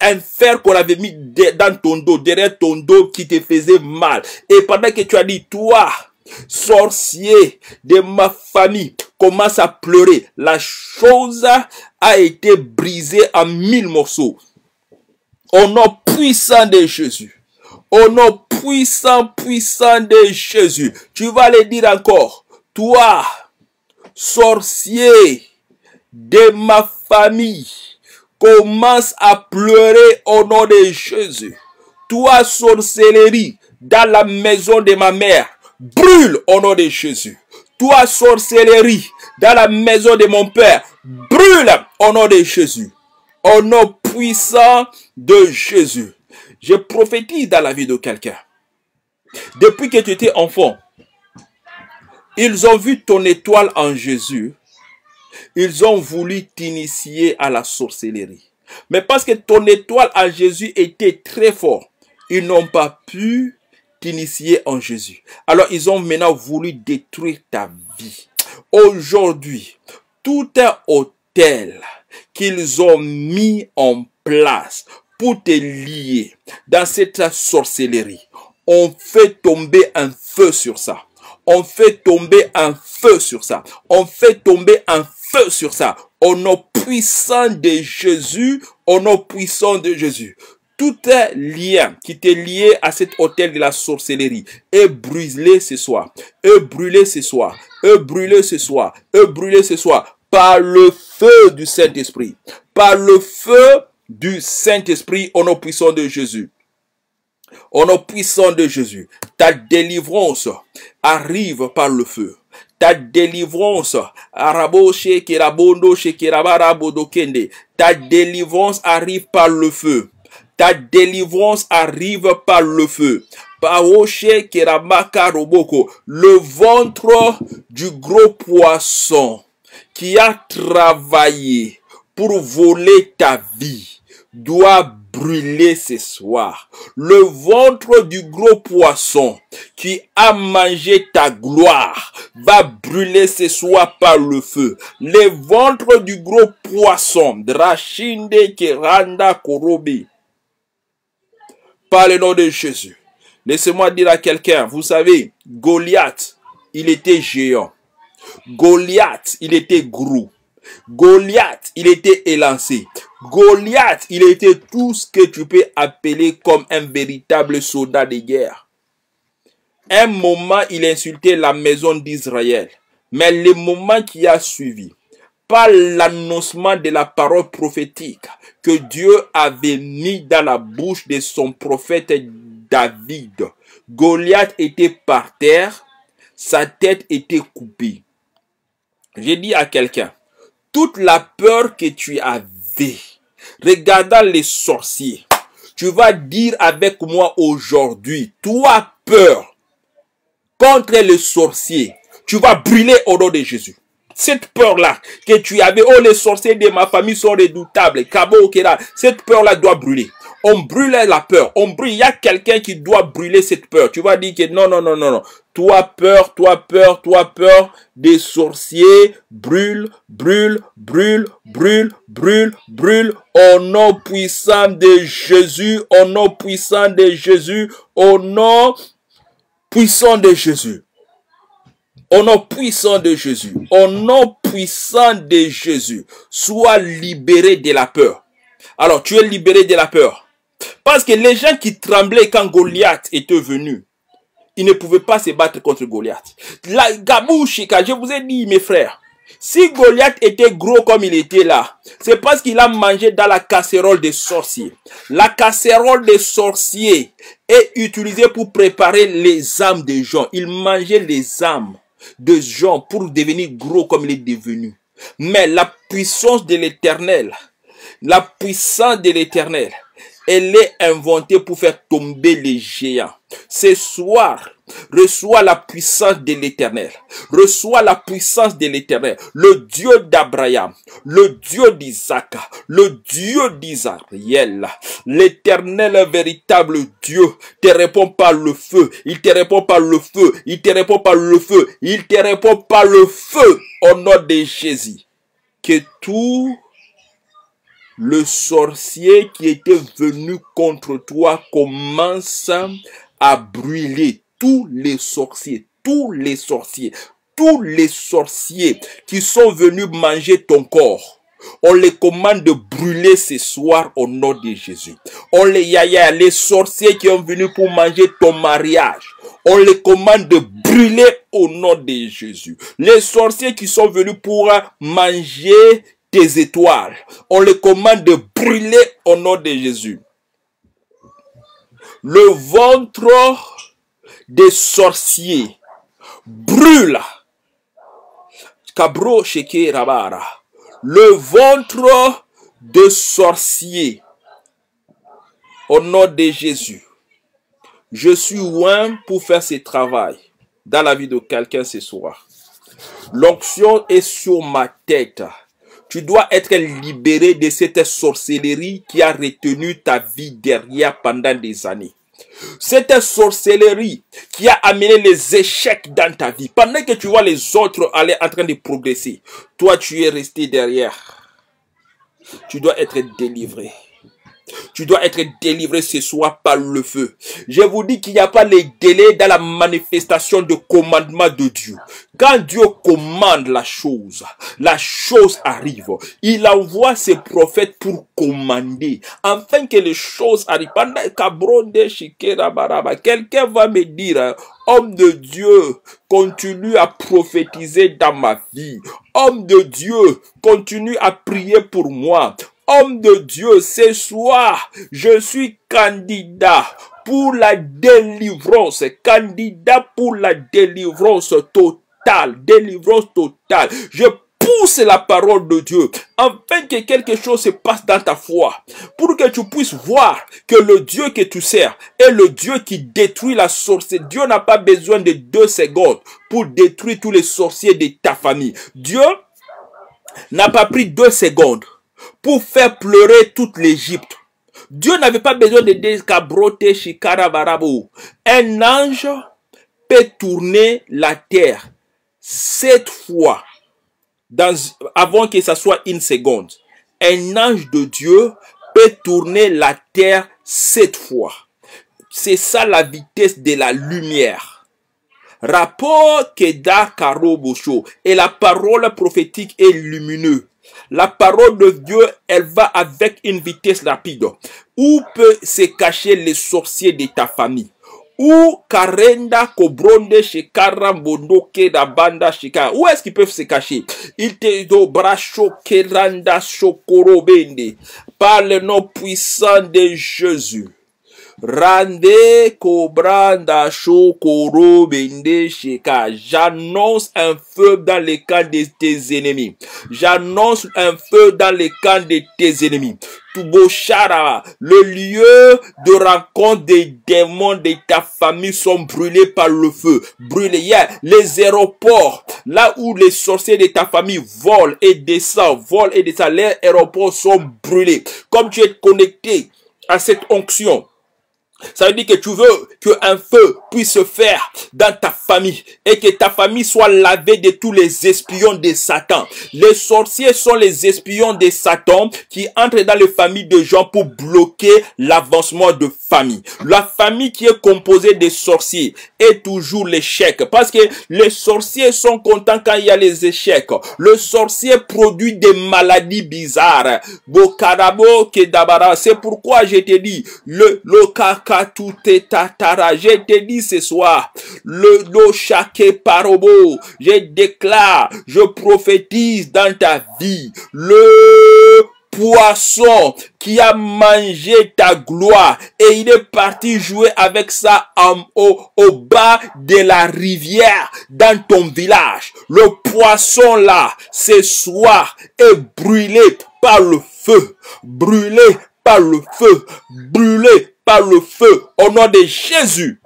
un fer qu'on avait mis dans ton dos, derrière ton dos qui te faisait mal. Et pendant que tu as dit, toi, sorcier de ma famille, commence à pleurer. La chose a été brisée en 1000 morceaux. Au nom puissant de Jésus. Au nom puissant, puissant de Jésus. Tu vas le dire encore. Toi, sorcier de ma famille, commence à pleurer au nom de Jésus. Toi, sorcellerie, dans la maison de ma mère, brûle au nom de Jésus. Toi, sorcellerie, dans la maison de mon père, brûle au nom de Jésus. Au nom puissant de Jésus. Je prophétise dans la vie de quelqu'un. Depuis que tu étais enfant, ils ont vu ton étoile en Jésus. Ils ont voulu t'initier à la sorcellerie. Mais parce que ton étoile en Jésus était très forte, ils n'ont pas pu t'initier en Jésus. Alors, ils ont maintenant voulu détruire ta vie. Aujourd'hui, tout un hôtel qu'ils ont mis en place pour te lier dans cette sorcellerie, on fait tomber un feu sur ça. On fait tomber un feu sur ça. On fait tomber un feu sur ça. Au nom puissant de Jésus. Au nom puissant de Jésus. Tout un lien qui t'est lié à cet hôtel de la sorcellerie est brûlé ce soir. Est brûlé ce soir. Est brûlé ce soir. Est brûlé ce soir. Par le feu du Saint-Esprit. Par le feu du Saint-Esprit. Au nom puissant de Jésus. Au nom puissant de Jésus, ta délivrance arrive par le feu. Ta délivrance, ta délivrance arrive par le feu. Ta délivrance arrive par le feu. Le ventre du gros poisson qui a travaillé pour voler ta vie doit brûler ce soir. Le ventre du gros poisson qui a mangé ta gloire va brûler ce soir par le feu. Le ventre du gros poisson, Drachinde Keranda Korobi, par le nom de Jésus. Laissez-moi dire à quelqu'un, vous savez, Goliath, il était géant. Goliath, il était gros. Goliath, il était élancé. Goliath, il était tout ce que tu peux appeler comme un véritable soldat de guerre. Un moment, il insultait la maison d'Israël. Mais le moment qui a suivi, par l'annoncement de la parole prophétique que Dieu avait mis dans la bouche de son prophète David, Goliath était par terre, sa tête était coupée. J'ai dit à quelqu'un, toute la peur que tu avais, regardant les sorciers, tu vas dire avec moi aujourd'hui, toi peur contre les sorciers, tu vas brûler au nom de Jésus. Cette peur-là que tu avais, oh les sorciers de ma famille sont redoutables, cette peur-là doit brûler. On brûle la peur, on brûle, il y a quelqu'un qui doit brûler cette peur. Tu vas dire que non, non, non, non, non. Toi peur des sorciers, brûle, brûle, brûle, brûle, brûle, brûle, au nom puissant de Jésus, au nom puissant de Jésus, au nom puissant de Jésus. Au nom puissant de Jésus, au nom puissant de Jésus, sois libéré de la peur. Alors, tu es libéré de la peur. Parce que les gens qui tremblaient quand Goliath était venu, ils ne pouvaient pas se battre contre Goliath. La Gabouchika, je vous ai dit, mes frères, si Goliath était gros comme il était là, c'est parce qu'il a mangé dans la casserole des sorciers. La casserole des sorciers est utilisée pour préparer les âmes des gens. Il mangeait les âmes des gens pour devenir gros comme il est devenu. Mais la puissance de l'Éternel, la puissance de l'Éternel elle est inventée pour faire tomber les géants. Ce soir, reçois la puissance de l'éternel. Reçois la puissance de l'éternel. Le Dieu d'Abraham, le Dieu d'Isaac, le Dieu d'Israël. L'éternel véritable Dieu te répond par le feu. Il te répond par le feu. Il te répond par le feu. Il te répond par le feu. Au nom de Jésus. Que tout le sorcier qui était venu contre toi commence à brûler. Tous les sorciers qui sont venus manger ton corps, on les commande de brûler ce soir au nom de Jésus. Les sorciers qui sont venus pour manger ton mariage, on les commande de brûler au nom de Jésus. Les sorciers qui sont venus pour manger tes étoiles, on les commande de brûler au nom de Jésus. Le ventre des sorciers brûle. Cabro Sheke Rabara. Le ventre des sorciers. Au nom de Jésus. Je suis loin pour faire ce travail dans la vie de quelqu'un ce soir. L'onction est sur ma tête. Tu dois être libéré de cette sorcellerie qui a retenu ta vie derrière pendant des années. Cette sorcellerie qui a amené les échecs dans ta vie. Pendant que tu vois les autres aller en train de progresser, toi tu es resté derrière. Tu dois être délivré. Tu dois être délivré ce soir par le feu. Je vous dis qu'il n'y a pas les délais dans la manifestation de commandement de Dieu. Quand Dieu commande la chose arrive. Il envoie ses prophètes pour commander, afin que les choses arrivent. Quelqu'un va me dire... Homme de Dieu, continue à prophétiser dans ma vie. Homme de Dieu, continue à prier pour moi. Homme de Dieu, ce soir, je suis candidat pour la délivrance. Candidat pour la délivrance totale. Délivrance totale. Je pousse la parole de Dieu afin que quelque chose se passe dans ta foi. Pour que tu puisses voir que le Dieu que tu sers est le Dieu qui détruit la sorcellerie. Dieu n'a pas besoin de 2 secondes pour détruire tous les sorciers de ta famille. Dieu n'a pas pris 2 secondes pour faire pleurer toute l'Égypte. Dieu n'avait pas besoin de décabroter Shikarabarabo. Un ange peut tourner la terre 7 fois avant que ça soit 1 seconde. Un ange de Dieu peut tourner la terre 7 fois. C'est ça la vitesse de la lumière. Rapport Keda Karobosho. Et la parole prophétique est lumineuse. La parole de Dieu, elle va avec une vitesse rapide. Où peut se cacher les sorciers de ta famille? Où Karenda Kobronde chez Karambondo Kedabanda Shika? Où est-ce qu'ils peuvent se cacher? Il te do bracho Keranda Shokorobende. Par le nom puissant de Jésus. Rande Kobranda Shokoro Bende Sheka. J'annonce un feu dans les camps de tes ennemis. J'annonce un feu dans les camps de tes ennemis. Tuboshara, le lieu de rencontre des démons de ta famille sont brûlés par le feu. Brûlés. Les aéroports, là où les sorciers de ta famille volent et descendent, les aéroports sont brûlés. Comme tu es connecté à cette onction, ça veut dire que tu veux qu'un feu puisse se faire dans ta famille et que ta famille soit lavée de tous les espions de Satan. Les sorciers sont les espions de Satan qui entrent dans les familles de gens pour bloquer l'avancement de famille. La famille qui est composée des sorciers est toujours l'échec, parce que les sorciers sont contents quand il y a les échecs. Le sorcier produit des maladies bizarres. Bokarabo Kedabara, c'est pourquoi je te dis, le caca tout est tatara. Je te dis ce soir, le do chaque parobo, je déclare, je prophétise dans ta vie, le poisson qui a mangé ta gloire et il est parti jouer avec ça au bas de la rivière dans ton village. Le poisson là, ce soir, est brûlé par le feu, brûlé par le feu, brûlé par le feu, au nom de Jésus,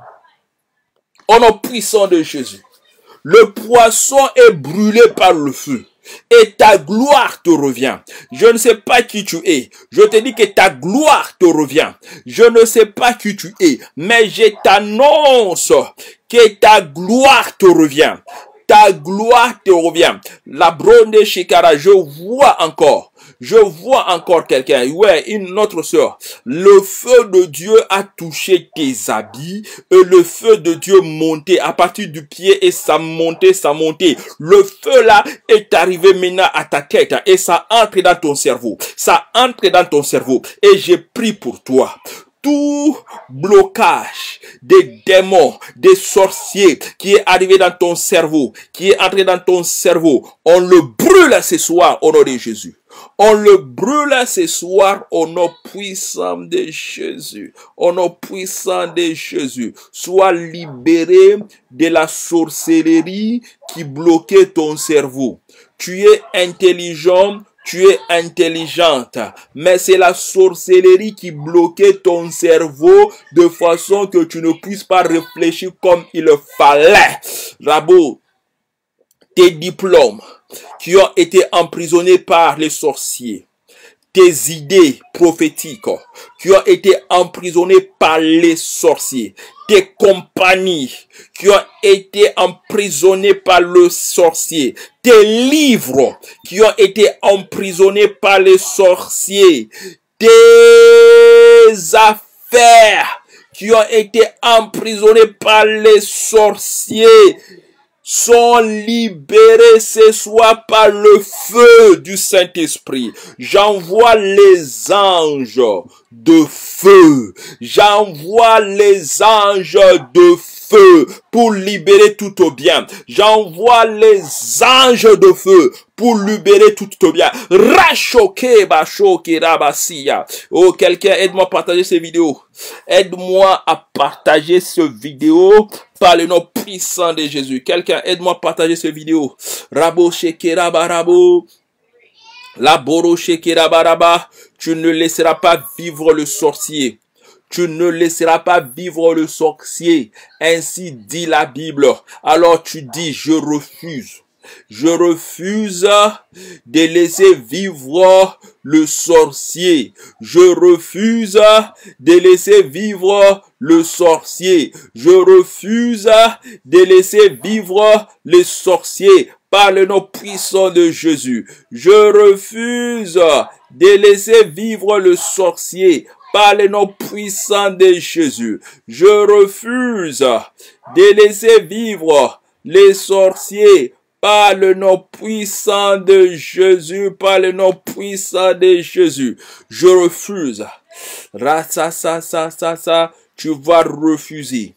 au nom puissant de Jésus. Le poisson est brûlé par le feu et ta gloire te revient. Je ne sais pas qui tu es. Je te dis que ta gloire te revient. Je ne sais pas qui tu es, mais je t'annonce que ta gloire te revient. Ta gloire te revient. La bronde Shikara, je vois encore. Je vois encore quelqu'un, ouais, une autre sœur. Le feu de Dieu a touché tes habits et le feu de Dieu montait à partir du pied et ça montait, ça montait. Le feu là est arrivé maintenant à ta tête et ça entre dans ton cerveau. Ça entre dans ton cerveau et j'ai prié pour toi. Tout blocage des démons, des sorciers qui est arrivé dans ton cerveau, qui est entré dans ton cerveau, on le brûle ce soir au nom de Jésus. On le brûle ce soir au nom puissant de Jésus. Au nom puissant de Jésus. Sois libéré de la sorcellerie qui bloquait ton cerveau. Tu es intelligent. Tu es intelligente, mais c'est la sorcellerie qui bloquait ton cerveau de façon que tu ne puisses pas réfléchir comme il fallait. Rabot, tes diplômes qui ont été emprisonnés par les sorciers, tes idées prophétiques qui ont été emprisonnées par les sorciers, tes compagnies qui ont été emprisonnées par le sorcier, tes livres qui ont été emprisonnés par les sorciers, tes affaires qui ont été emprisonnées par les sorciers sont libérés ce soir par le feu du Saint-Esprit. J'envoie les anges de feu. J'envoie les anges de feu pour libérer tout au bien. J'envoie les anges de feu pour libérer tout au bien. Rachoke bachoke rabasia. Oh, quelqu'un, aide-moi à partager ces vidéos. Aide-moi à partager ce vidéo par le nom puissant de Jésus. Quelqu'un, aide-moi à partager ce vidéo. Rabo sheke rabarabo. La boro sheke rabaraba. Tu ne laisseras pas vivre le sorcier. Tu ne laisseras pas vivre le sorcier. Ainsi dit la Bible. Alors tu dis, je refuse. Je refuse de laisser vivre le sorcier. Je refuse de laisser vivre le sorcier. Je refuse de laisser vivre les sorciers par le nom puissant de Jésus. Je refuse de laisser vivre le sorcier par le nom puissant de Jésus. Je refuse de laisser vivre les sorciers par le nom puissant de Jésus, par le nom puissant de Jésus. Je refuse. Tu vas refuser.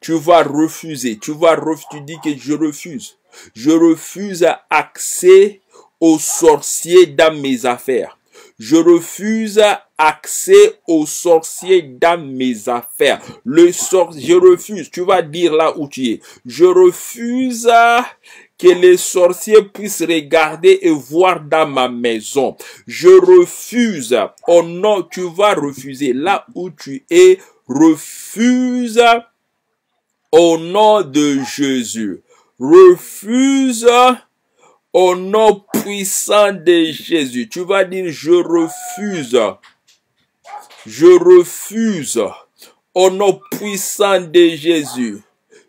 Tu vas refuser. Tu vas refuser. Tu dis que je refuse. Je refuse accès aux sorciers dans mes affaires. Je refuse accès aux sorciers dans mes affaires. Je refuse. Tu vas dire là où tu es. Je refuse que les sorciers puissent regarder et voir dans ma maison. Je refuse. Oh non, tu vas refuser. Là où tu es, refuse au nom de Jésus. Refuse au nom puissant de Jésus. Tu vas dire, je refuse. Je refuse au nom puissant de Jésus.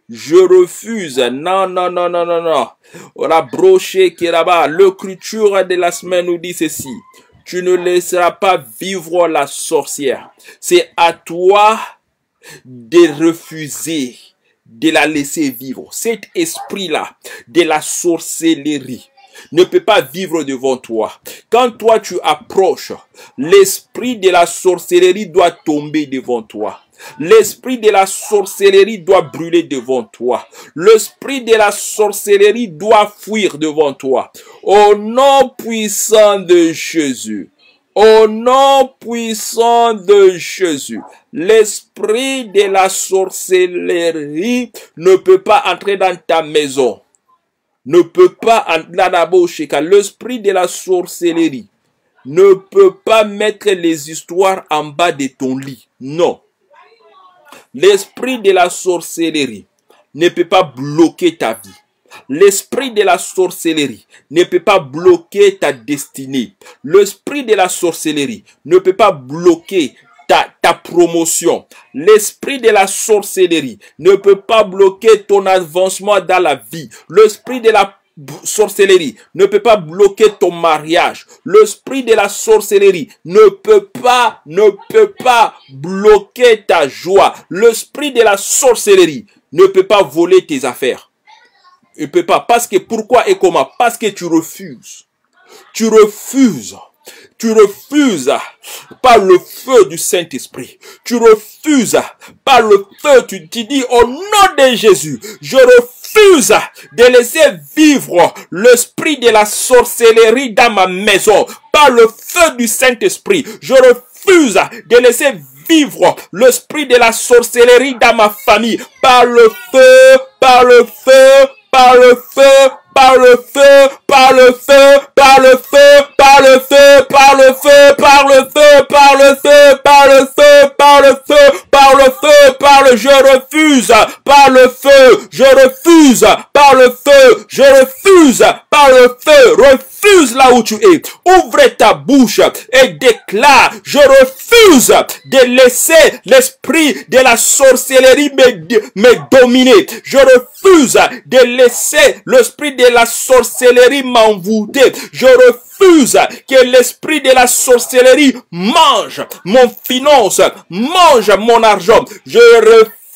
Je refuse. Non, non, non, non, non, non. On a broché qui est là-bas. L'écriture de la semaine nous dit ceci. Tu ne laisseras pas vivre la sorcière. C'est à toi de refuser de la laisser vivre. Cet esprit-là de la sorcellerie ne peut pas vivre devant toi. Quand toi tu approches, l'esprit de la sorcellerie doit tomber devant toi. L'esprit de la sorcellerie doit brûler devant toi. L'esprit de la sorcellerie doit fuir devant toi. Au nom puissant de Jésus. Au nom puissant de Jésus. L'esprit de la sorcellerie ne peut pas entrer dans ta maison. Ne peut pas entrer dans la bouche. L'esprit de la sorcellerie ne peut pas mettre les histoires en bas de ton lit. Non. L'esprit de la sorcellerie ne peut pas bloquer ta vie. L'esprit de la sorcellerie ne peut pas bloquer ta destinée. L'esprit de la sorcellerie ne peut pas bloquer ta promotion. L'esprit de la sorcellerie ne peut pas bloquer ton avancement dans la vie. L'esprit de la sorcellerie ne peut pas bloquer ton mariage. L'esprit de la sorcellerie ne peut pas bloquer ta joie. L'esprit de la sorcellerie ne peut pas voler tes affaires. Il ne peut pas. Parce que pourquoi et comment? Parce que tu refuses. Tu refuses. Tu refuses par le feu du Saint-Esprit. Tu refuses par le feu. Tu dis au nom de Jésus, je refuse de laisser vivre l'esprit de la sorcellerie dans ma maison. Par le feu du Saint-Esprit, je refuse de laisser vivre l'esprit de la sorcellerie dans ma famille. Par le feu, par le feu, par le feu, par le feu, par le feu, par le feu, par le feu, par le feu, par le feu, par le feu, par le feu, par le feu, par le feu, par le, je refuse, par le feu, je refuse, par le feu, je refuse, par le feu, refuse là où tu es, ouvre ta bouche et déclare, je refuse de laisser l'esprit de la sorcellerie me dominer, je refuse de laisser l'esprit de la sorcellerie m'envoûter. Je refuse que l'esprit de la sorcellerie mange mon finance, mange mon argent. Je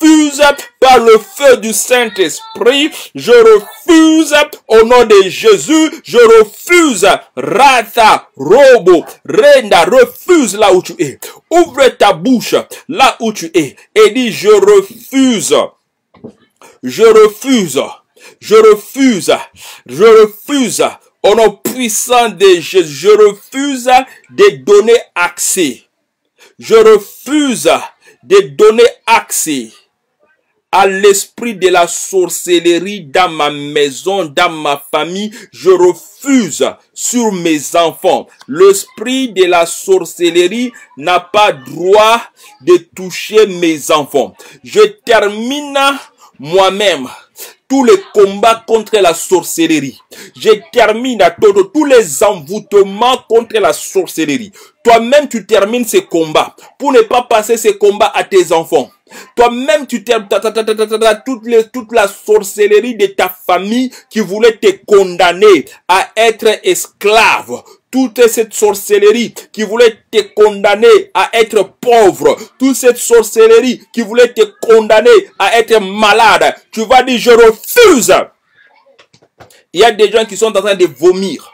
refuse par le feu du Saint-Esprit. Je refuse au nom de Jésus. Je refuse. Rata, robo, renda, refuse là où tu es. Ouvre ta bouche là où tu es et dis je refuse. Je refuse. Je refuse, je refuse, au nom puissant de Jésus, je refuse de donner accès. Je refuse de donner accès à l'esprit de la sorcellerie dans ma maison, dans ma famille. Je refuse sur mes enfants. L'esprit de la sorcellerie n'a pas droit de toucher mes enfants. Je termine moi-même tous les combats contre la sorcellerie. Je termine à tous les envoûtements contre la sorcellerie. Toi-même, tu termines ces combats pour ne pas passer ces combats à tes enfants. Toi-même, tu termines toute la sorcellerie de ta famille qui voulait te condamner à être esclave. Toute cette sorcellerie qui voulait te condamner à être pauvre. Toute cette sorcellerie qui voulait te condamner à être malade. Tu vas dire, je refuse. Il y a des gens qui sont en train de vomir.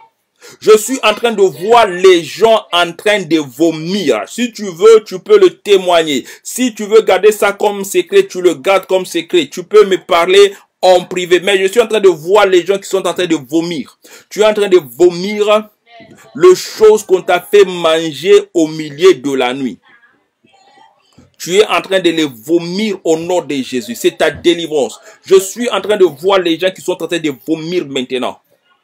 Je suis en train de voir les gens en train de vomir. Si tu veux, tu peux le témoigner. Si tu veux garder ça comme secret, tu le gardes comme secret. Tu peux me parler en privé. Mais je suis en train de voir les gens qui sont en train de vomir. Tu es en train de vomir les choses qu'on t'a fait manger au milieu de la nuit. Tu es en train de les vomir au nom de Jésus. C'est ta délivrance. Je suis en train de voir les gens qui sont en train de vomir maintenant.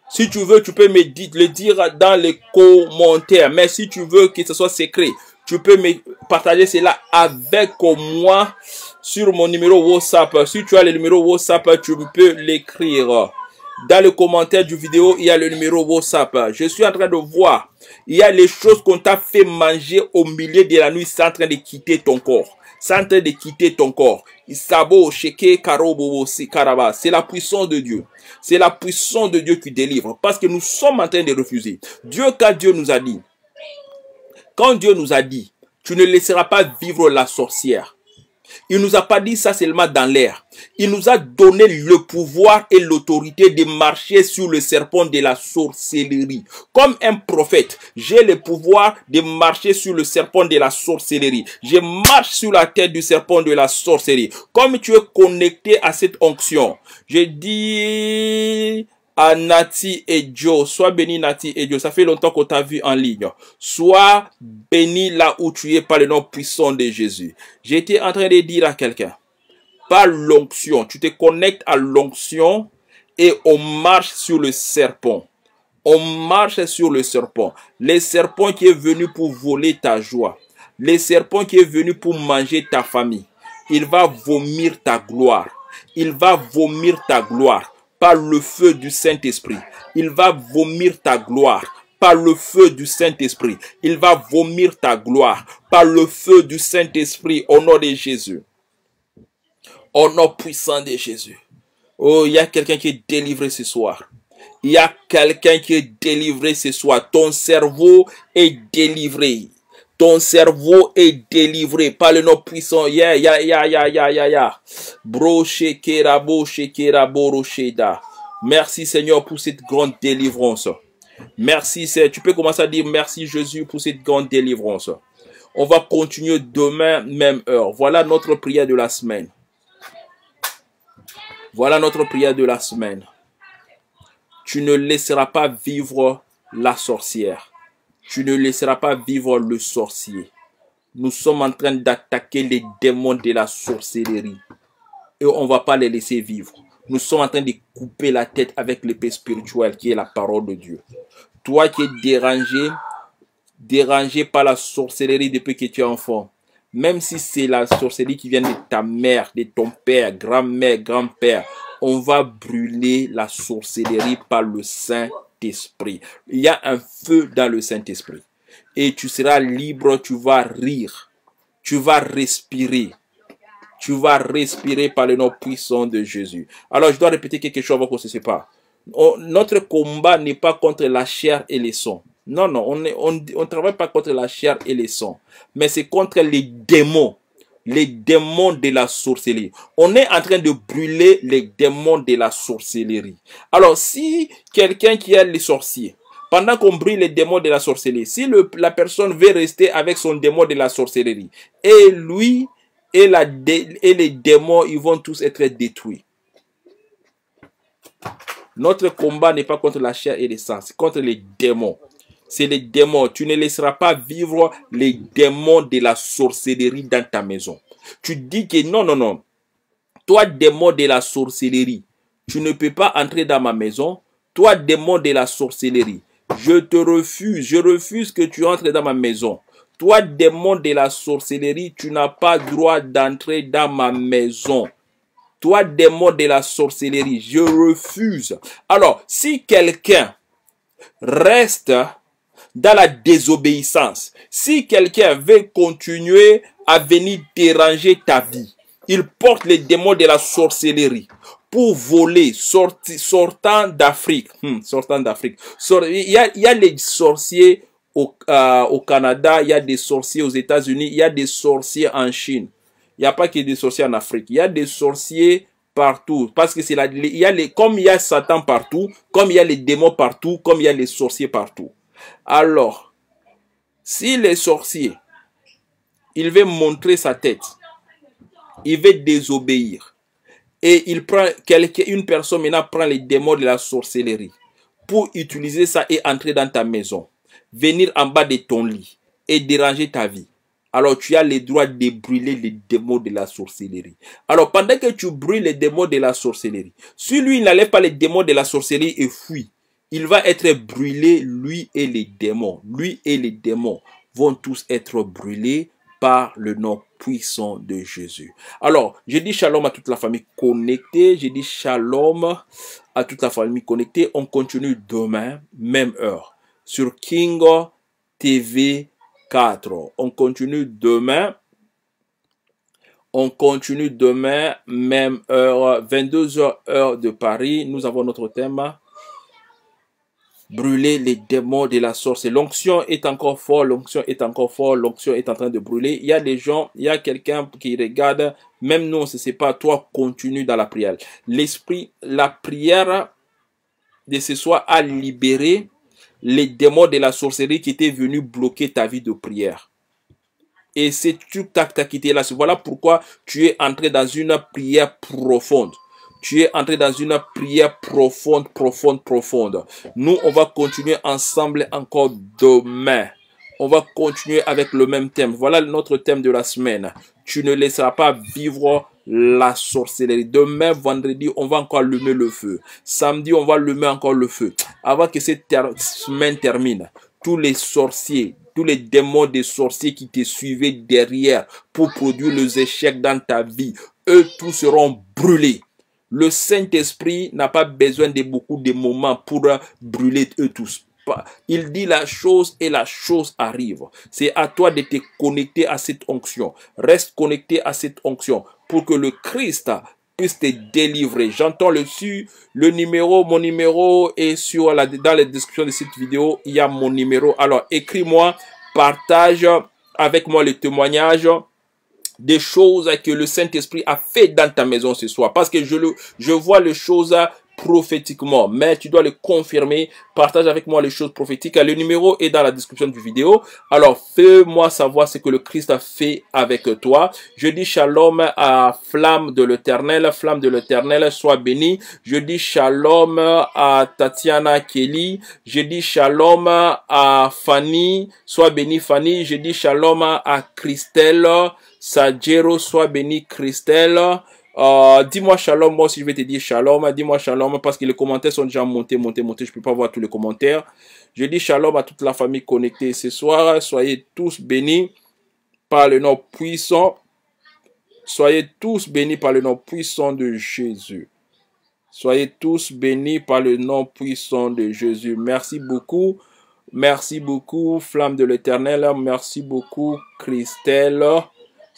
Si tu veux, tu peux me le dire dans les commentaires. Mais si tu veux que ce soit secret, tu peux me partager cela avec moi sur mon numéro WhatsApp. Si tu as le numéro WhatsApp, tu peux l'écrire. Dans le commentaire du vidéo, il y a le numéro WhatsApp. Je suis en train de voir. Il y a les choses qu'on t'a fait manger au milieu de la nuit. C'est en train de quitter ton corps. C'est en train de quitter ton corps. C'est la puissance de Dieu. C'est la puissance de Dieu qui délivre. Parce que nous sommes en train de refuser. Dieu, quand Dieu nous a dit, tu ne laisseras pas vivre la sorcière. Il nous a pas dit ça seulement dans l'air. Il nous a donné le pouvoir et l'autorité de marcher sur le serpent de la sorcellerie. Comme un prophète, j'ai le pouvoir de marcher sur le serpent de la sorcellerie. Je marche sur la tête du serpent de la sorcellerie. Comme tu es connecté à cette onction, je dis à Nati et Jo, sois béni Nati et Jo, ça fait longtemps qu'on t'a vu en ligne. Sois béni là où tu es par le nom puissant de Jésus. J'étais en train de dire à quelqu'un, par l'onction, tu te connectes à l'onction et on marche sur le serpent. On marche sur le serpent qui est venu pour voler ta joie, le serpent qui est venu pour manger ta famille. Il va vomir ta gloire, il va vomir ta gloire par le feu du Saint-Esprit. Il va vomir ta gloire par le feu du Saint-Esprit. Il va vomir ta gloire par le feu du Saint-Esprit au nom de Jésus. Au nom puissant de Jésus. Oh, il y a quelqu'un qui est délivré ce soir. Il y a quelqu'un qui est délivré ce soir. Ton cerveau est délivré. Ton cerveau est délivré par le nom puissant. Ya, ya, ya, ya, ya, ya, ya. Broche kerabo, shekerabo, rocheda. Merci Seigneur pour cette grande délivrance. Merci Seigneur. Tu peux commencer à dire merci Jésus pour cette grande délivrance. On va continuer demain, même heure. Voilà notre prière de la semaine. Voilà notre prière de la semaine. Tu ne laisseras pas vivre la sorcière. Tu ne laisseras pas vivre le sorcier. Nous sommes en train d'attaquer les démons de la sorcellerie. Et on ne va pas les laisser vivre. Nous sommes en train de couper la tête avec l'épée spirituelle qui est la parole de Dieu. Toi qui es dérangé par la sorcellerie depuis que tu es enfant. Même si c'est la sorcellerie qui vient de ta mère, de ton père, grand-mère, grand-père, on va brûler la sorcellerie par le Saint-Esprit. Il y a un feu dans le Saint-Esprit. Et tu seras libre, tu vas rire, tu vas respirer. Tu vas respirer par le nom puissant de Jésus. Alors, je dois répéter quelque chose avant qu'on se sépare. Notre combat n'est pas contre la chair et les sangs. Non, non, on travaille pas contre la chair et les sangs, mais c'est contre les démons de la sorcellerie. On est en train de brûler les démons de la sorcellerie. Alors, si quelqu'un qui a les sorciers, pendant qu'on brûle les démons de la sorcellerie, si la personne veut rester avec son démon de la sorcellerie, et lui et les démons, ils vont tous être détruits. Notre combat n'est pas contre la chair et les sangs, c'est contre les démons. C'est les démons. Tu ne laisseras pas vivre les démons de la sorcellerie dans ta maison. Tu dis que non, non, non. Toi, démon de la sorcellerie, tu ne peux pas entrer dans ma maison. Toi, démon de la sorcellerie, je te refuse. Je refuse que tu entres dans ma maison. Toi, démon de la sorcellerie, tu n'as pas droit d'entrer dans ma maison. Toi, démon de la sorcellerie, je refuse. Alors, si quelqu'un reste dans la désobéissance, si quelqu'un veut continuer à venir déranger ta vie, il porte les démons de la sorcellerie pour voler, sortant d'Afrique. Sortant d'Afrique. Il y a les sorciers au Canada, il y a des sorciers aux États-Unis, il y a des sorciers en Chine. Il n'y a pas que des sorciers en Afrique. Il y a des sorciers partout, parce que c'est comme il y a Satan partout, comme il y a les démons partout, comme il y a les sorciers partout. Alors, si les sorciers, il veut montrer sa tête, il veut désobéir, et il prend une personne maintenant prend les démons de la sorcellerie pour utiliser ça et entrer dans ta maison, venir en bas de ton lit et déranger ta vie. Alors, tu as le droit de brûler les démons de la sorcellerie. Alors, pendant que tu brûles les démons de la sorcellerie, si lui n'enlève pas les démons de la sorcellerie et fuit, il va être brûlé, lui et les démons. Lui et les démons vont tous être brûlés par le nom puissant de Jésus. Alors, je dis shalom à toute la famille connectée. Je dis shalom à toute la famille connectée. On continue demain, même heure, sur King TV 4. On continue demain. On continue demain, même heure, 22h, heure de Paris. Nous avons notre thème. Brûler les démons de la sorcellerie. L'onction est encore forte, l'onction est encore forte, l'onction est en train de brûler. Il y a des gens, il y a quelqu'un qui regarde, même nous on ne se sait pas, toi continue dans la prière. L'esprit, la prière de ce soir a libéré les démons de la sorcellerie qui étaient venus bloquer ta vie de prière. Et c'est tout que tu as quitté là. Voilà pourquoi tu es entré dans une prière profonde. Tu es entré dans une prière profonde, profonde, profonde. Nous, on va continuer ensemble encore demain. On va continuer avec le même thème. Voilà notre thème de la semaine. Tu ne laisseras pas vivre la sorcellerie. Demain, vendredi, on va encore allumer le feu. Samedi, on va allumer encore le feu. Avant que cette semaine termine, tous les sorciers, tous les démons des sorciers qui te suivaient derrière pour produire les échecs dans ta vie, eux tous seront brûlés. Le Saint-Esprit n'a pas besoin de beaucoup de moments pour brûler eux tous. Il dit la chose et la chose arrive. C'est à toi de te connecter à cette onction. Reste connecté à cette onction pour que le Christ puisse te délivrer. J'entends le numéro, mon numéro est sur dans la description de cette vidéo, il y a mon numéro. Alors écris-moi, partage avec moi le témoignage des choses que le Saint-Esprit a fait dans ta maison ce soir. Parce que je vois les choses prophétiquement, mais tu dois le confirmer. Partage avec moi les choses prophétiques. Le numéro est dans la description du vidéo. Alors, fais-moi savoir ce que le Christ a fait avec toi. Je dis shalom à Flamme de l'éternel. Flamme de l'éternel, sois béni. Je dis shalom à Tatiana Kelly. Je dis shalom à Fanny. Sois béni, Fanny. Je dis shalom à Christelle Sagero. Sois béni, Christelle. Dis-moi shalom, moi aussi je vais te dire shalom. Dis-moi shalom parce que les commentaires sont déjà montés. Je peux pas voir tous les commentaires. Je dis shalom à toute la famille connectée ce soir. Soyez tous bénis par le nom puissant. Soyez tous bénis par le nom puissant de Jésus. Soyez tous bénis par le nom puissant de Jésus. Merci beaucoup. Merci beaucoup, Flamme de l'éternel. Merci beaucoup, Christelle.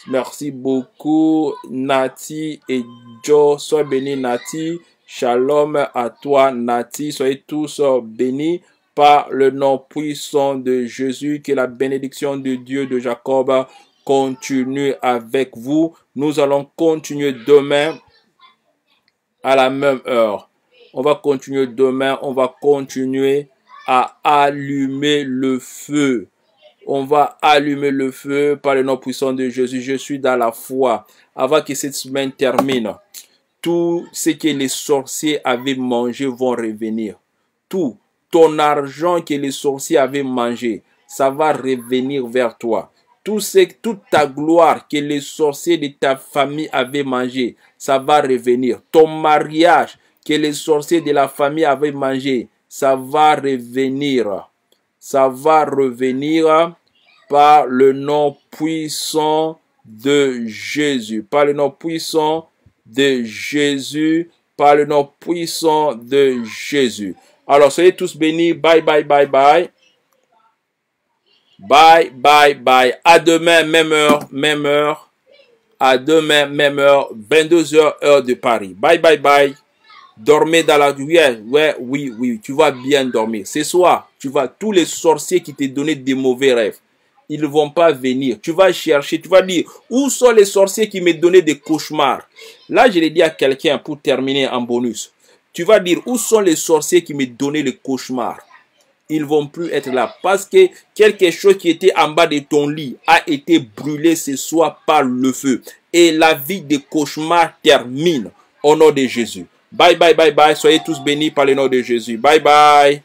Merci beaucoup, Nati et Jo. Sois béni, Nati. Shalom à toi, Nati. Soyez tous bénis par le nom puissant de Jésus. Que la bénédiction de Dieu de Jacob continue avec vous. Nous allons continuer demain à la même heure. On va continuer demain. On va continuer à allumer le feu. On va allumer le feu par le nom puissant de Jésus. Je suis dans la foi. Avant que cette semaine termine, tout ce que les sorciers avaient mangé vont revenir. Tout ton argent que les sorciers avaient mangé, ça va revenir vers toi. Toute ta gloire que les sorciers de ta famille avaient mangé, ça va revenir. Ton mariage que les sorciers de la famille avaient mangé, ça va revenir. Ça va revenir par le nom puissant de Jésus. Par le nom puissant de Jésus. Par le nom puissant de Jésus. Alors, soyez tous bénis. Bye, bye, bye, bye. Bye, bye, bye. À demain, même heure, même heure. À demain, même heure. 22h, heure de Paris. Bye, bye, bye. Dormez dans la nuit, oui, tu vas bien dormir. Ce soir, tu vas, tous les sorciers qui te donnaient des mauvais rêves, ils ne vont pas venir. Tu vas chercher, tu vas dire, où sont les sorciers qui me donnaient des cauchemars? Là, je l'ai dit à quelqu'un pour terminer en bonus. Tu vas dire, où sont les sorciers qui me donnaient les cauchemars? Ils ne vont plus être là parce que quelque chose qui était en bas de ton lit a été brûlé ce soir par le feu. Et la vie des cauchemars termine au nom de Jésus. Bye, bye, bye, bye. Soyez tous bénis par le nom de Jésus. Bye, bye.